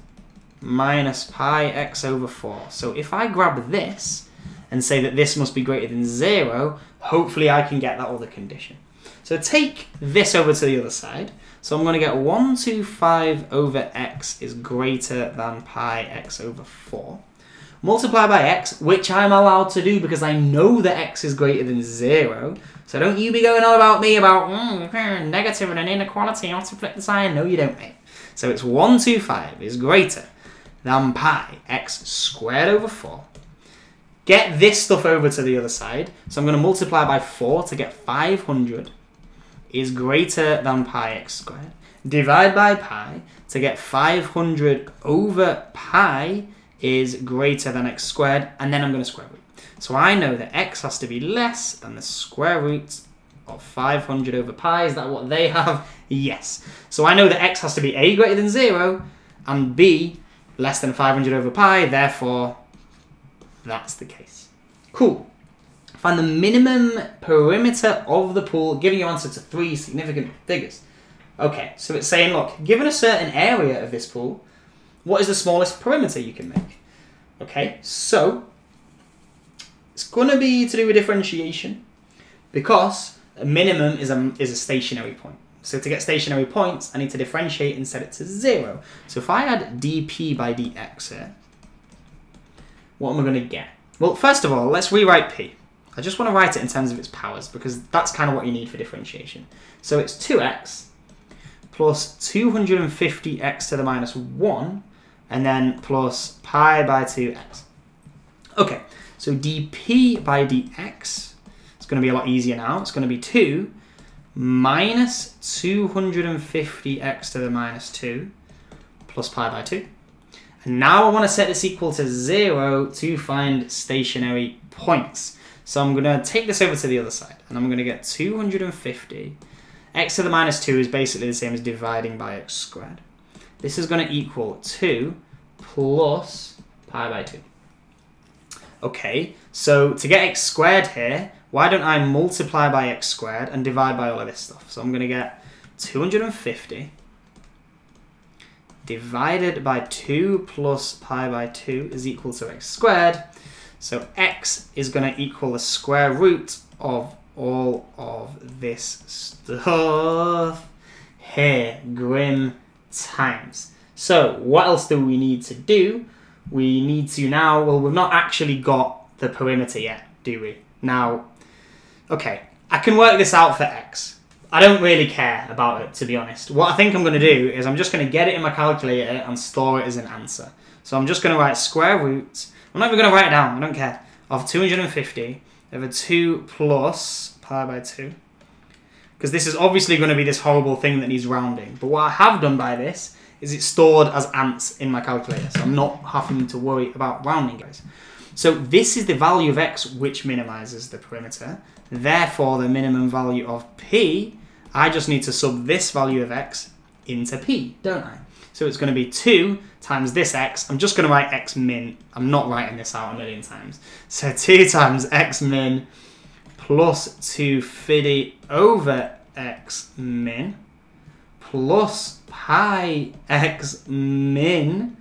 minus pi x over four. So if I grab this and say that this must be greater than zero, hopefully I can get that other condition. So take this over to the other side. So I'm going to get one two five over x is greater than pi x over four. Multiply by x, which I'm allowed to do because I know that x is greater than zero. So don't you be going on about me about mm, negative and an inequality, I'll flip the sign. No, you don't, mate. So it's one two five is greater than pi x squared over four. Get this stuff over to the other side. So I'm going to multiply by four to get five hundred is greater than pi x squared. Divide by pi to get five hundred over pi is greater than x squared, and then I'm going to square root. So I know that x has to be less than the square root of five hundred over pi. Is that what they have? Yes. So I know that x has to be a greater than zero and b less than five hundred over pi, therefore that's the case. Cool. Find the minimum perimeter of the pool, giving your answer to three significant figures. Okay, so it's saying, look, given a certain area of this pool, what is the smallest perimeter you can make? Okay, so it's going to be to do with differentiation because a minimum is a, is a stationary point. So to get stationary points, I need to differentiate and set it to zero. So if I add dp by dx here, what am I going to get? Well, first of all, let's rewrite p. I just want to write it in terms of its powers because that's kind of what you need for differentiation. So it's two x plus two hundred fifty x to the minus one, and then plus pi by two x. Okay, so dp by dx, it's going to be a lot easier now. It's going to be two minus two hundred fifty x to the minus two plus pi by two. And now I want to set this equal to zero to find stationary points. So I'm going to take this over to the other side, and I'm going to get two hundred fifty. X to the minus two is basically the same as dividing by x squared. This is going to equal two plus pi by two. Okay, so to get x squared here, why don't I multiply by x squared and divide by all of this stuff? So I'm going to get two hundred fifty divided by two plus pi by two is equal to x squared. So x is going to equal the square root of all of this stuff here. Grim times. So what else do we need to do? We need to now, well, we've not actually got the perimeter yet, do we? Now, okay, I can work this out for x. I don't really care about it, to be honest. What I think I'm going to do is I'm just going to get it in my calculator and store it as an answer. So I'm just going to write square root. I'm not even going to write it down, I don't care, of two hundred fifty over two plus pi by two. Because this is obviously going to be this horrible thing that needs rounding. But what I have done by this is it's stored as ants in my calculator. So I'm not having to worry about rounding, guys. So this is the value of x which minimizes the perimeter. Therefore, the minimum value of p, I just need to sub this value of x into p, don't I? So it's going to be two times this x. I'm just going to write x min. I'm not writing this out a million times. So two times x min plus two fifty over x min plus pi x min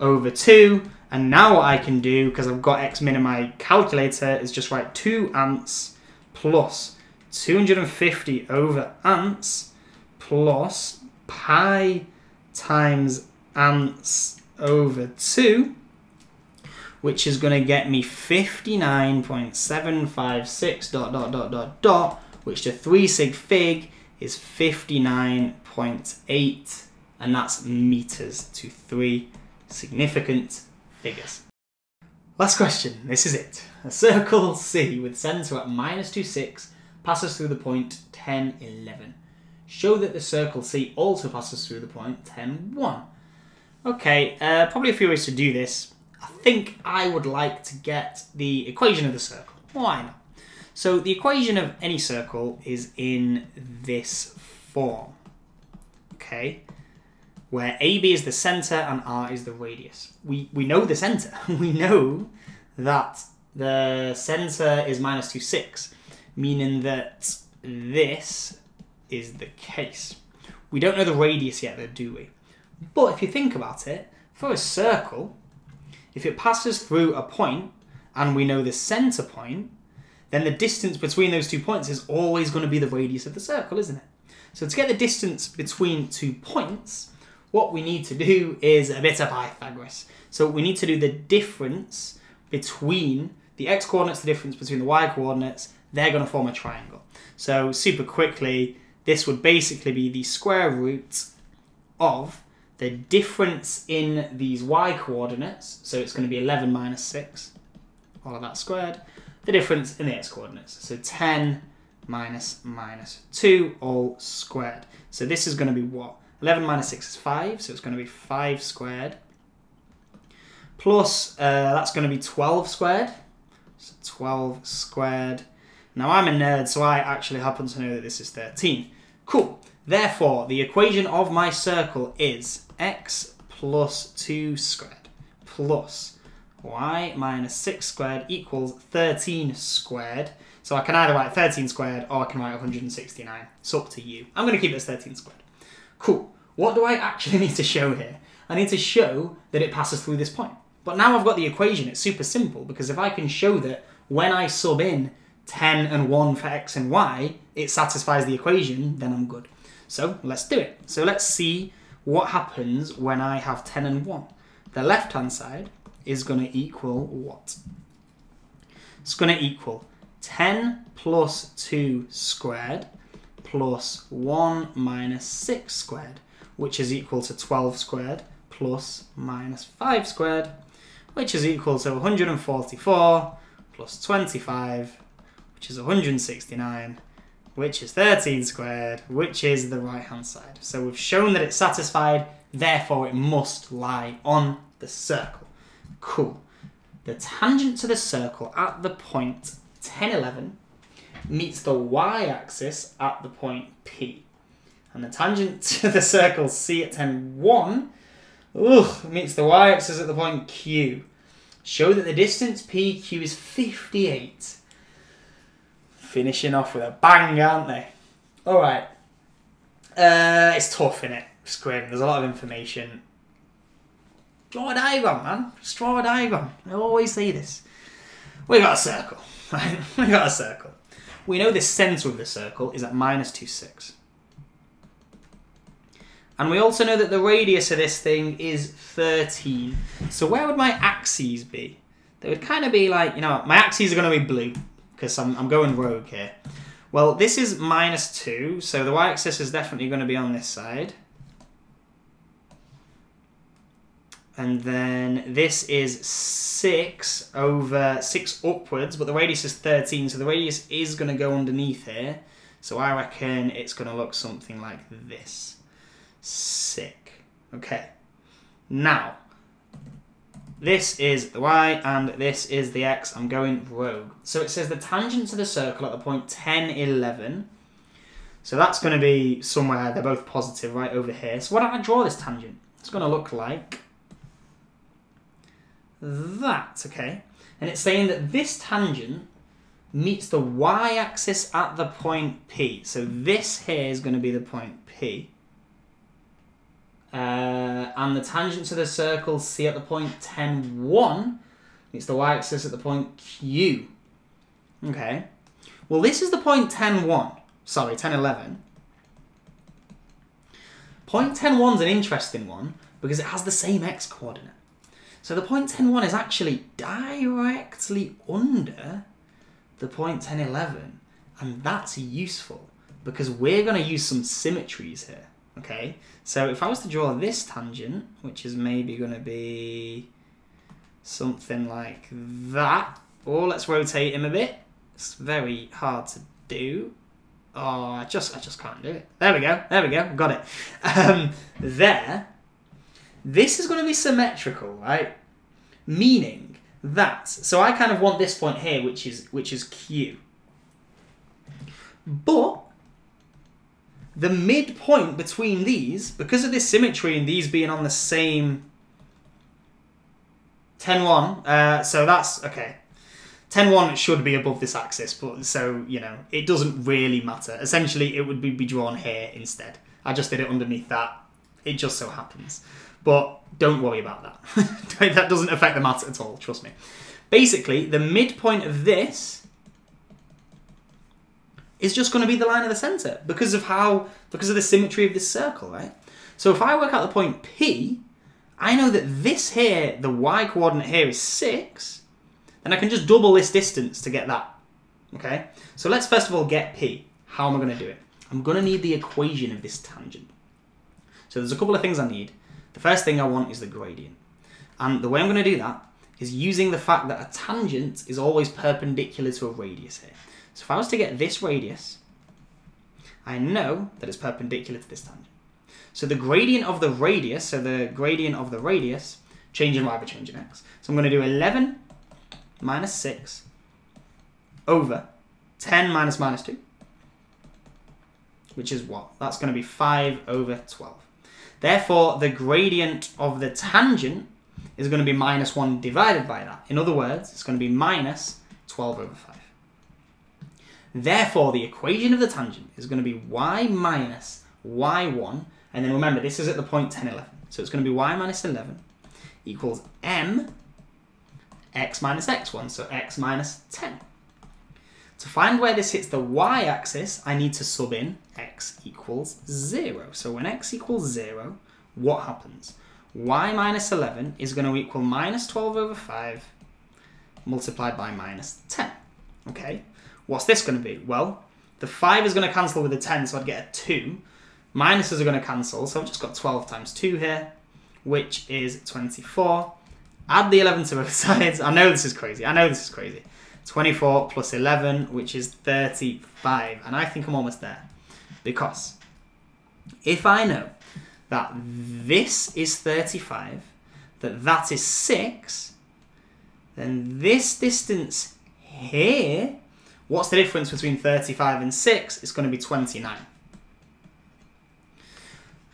over two. And now what I can do, because I've got x min in my calculator, is just write two ants plus two hundred fifty over ants plus pi times ants over two, which is going to get me fifty-nine point seven five six dot dot dot dot dot, which the three sig fig is fifty-nine point eight, and that's meters to three significant figures. Last question, this is it. A circle C with centre at minus two six passes through the point ten eleven. Show that the circle C also passes through the point ten one. Okay, uh, probably a few ways to do this. I think I would like to get the equation of the circle. Why not? So the equation of any circle is in this form, okay, where A B is the centre and R is the radius. We, we know the centre. We know that the centre is minus two six, meaning that this is the case. We don't know the radius yet though, do we? But if you think about it, for a circle, if it passes through a point, and we know the center point, then the distance between those two points is always going to be the radius of the circle, isn't it? So to get the distance between two points, what we need to do is a bit of Pythagoras. So we need to do the difference between the x-coordinates, the difference between the y-coordinates, they're going to form a triangle. So super quickly, this would basically be the square root of the difference in these y-coordinates, so it's going to be eleven minus six, all of that squared, the difference in the x-coordinates, so ten minus minus two, all squared. So this is going to be what? eleven minus six is five, so it's going to be five squared, plus uh, that's going to be twelve squared, so twelve squared. Now I'm a nerd, so I actually happen to know that this is thirteen. Cool. Therefore, the equation of my circle is x plus two squared plus y minus six squared equals thirteen squared. So I can either write thirteen squared or I can write one hundred sixty-nine. It's up to you. I'm going to keep this thirteen squared. Cool. What do I actually need to show here? I need to show that it passes through this point. But now I've got the equation. It's super simple because if I can show that when I sub in ten and one for x and y, it satisfies the equation, then I'm good. So let's do it. So let's see what happens when I have ten and one. The left-hand side is going to equal what? It's going to equal ten plus two squared plus one minus six squared, which is equal to twelve squared plus minus five squared, which is equal to one hundred forty-four plus twenty-five, which is one hundred sixty-nine, which is thirteen squared, which is the right-hand side. So we've shown that it's satisfied, therefore it must lie on the circle. Cool. The tangent to the circle at the point ten, eleven meets the y-axis at the point P. And the tangent to the circle C at ten, one ugh, meets the y-axis at the point Q. Show that the distance P Q is fifty-eight. Finishing off with a bang, aren't they? All right. Uh, it's tough, innit? It's grim. There's a lot of information. Draw a diagram, man. Just draw a diagram. I always say this. We got a circle, right? We got a circle. We know the centre of the circle is at minus two, six. And we also know that the radius of this thing is thirteen. So where would my axes be? They would kind of be like, you know, my axes are going to be blue, because I'm, I'm going rogue here. Well, this is minus two, so the y-axis is definitely going to be on this side. And then this is six over six upwards, but the radius is thirteen, so the radius is going to go underneath here. So I reckon it's going to look something like this. Sick. Okay. Now, this is the y and this is the x. I'm going rogue. So it says the tangent to the circle at the point ten, eleven. So that's going to be somewhere, they're both positive right over here. So why don't I draw this tangent? It's going to look like that, okay? And it's saying that this tangent meets the y-axis at the point P. So this here is going to be the point P. Uh, and the tangent to the circle C at the point ten, one meets the y-axis at the point Q. Okay. Well, this is the point ten, one. Sorry, ten, eleven. Point ten, one's an interesting one because it has the same x-coordinate. So the point ten, one is actually directly under the point ten, eleven. And that's useful because we're going to use some symmetries here. Okay, so if I was to draw this tangent, which is maybe going to be something like that. Or let's rotate him a bit. It's very hard to do. Oh, I just, I just can't do it. There we go. There we go. Got it. Um, there. This is going to be symmetrical, right? Meaning that. So I kind of want this point here, which is which is Q. But the midpoint between these, because of this symmetry and these being on the same ten, one, uh, so that's, okay, ten, one should be above this axis, but so, you know, it doesn't really matter. Essentially, it would be, be drawn here instead. I just did it underneath that. It just so happens. But don't worry about that. That doesn't affect the matter at all, trust me. Basically, the midpoint of this is just going to be the line of the center because of how, because of the symmetry of this circle, right? So if I work out the point P, I know that this here, the y coordinate here is six, and I can just double this distance to get that, okay? So let's first of all get P. How am I going to do it? I'm going to need the equation of this tangent. So there's a couple of things I need. The first thing I want is the gradient. And the way I'm going to do that is using the fact that a tangent is always perpendicular to a radius here. So if I was to get this radius, I know that it's perpendicular to this tangent. So the gradient of the radius, so the gradient of the radius, changing y by changing x. So I'm going to do eleven minus six over ten minus minus two, which is what? That's going to be five over twelve. Therefore, the gradient of the tangent is going to be minus one divided by that. In other words, it's going to be minus twelve over five. Therefore, the equation of the tangent is going to be y minus y one. And then remember, this is at the point ten, eleven. So it's going to be y minus eleven equals m x minus x one, so x minus ten. To find where this hits the y-axis, I need to sub in x equals zero. So when x equals zero, what happens? Y minus eleven is going to equal minus twelve over five multiplied by minus ten. Okay, what's this going to be? Well, the five is going to cancel with the ten, so I'd get a two. Minuses are going to cancel, so I've just got twelve times two here, which is twenty-four. Add the eleven to both sides. I know this is crazy. I know this is crazy. twenty-four plus eleven, which is thirty-five. And I think I'm almost there. Because if I know that this is thirty-five, that that is six, then this distance here, what's the difference between thirty-five and six? It's going to be twenty-nine.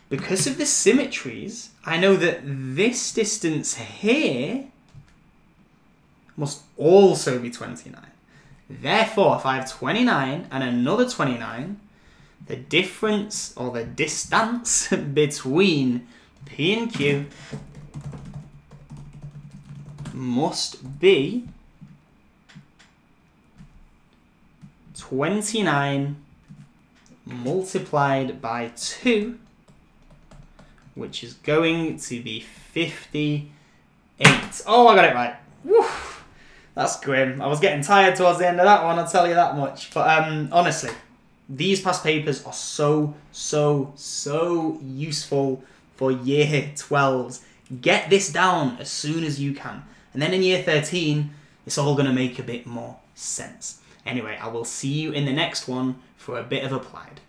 Because of the symmetries, I know that this distance here must also be twenty-nine. Therefore, if I have twenty-nine and another twenty-nine, the difference or the distance between P and Q must be twenty-nine multiplied by two, which is going to be fifty-eight. Oh, I got it right. Woo! That's grim. I was getting tired towards the end of that one, I'll tell you that much. But um, honestly, these past papers are so, so, so useful for year twelves. Get this down as soon as you can. And then in year thirteen, it's all going to make a bit more sense. Anyway, I will see you in the next one for a bit of applied.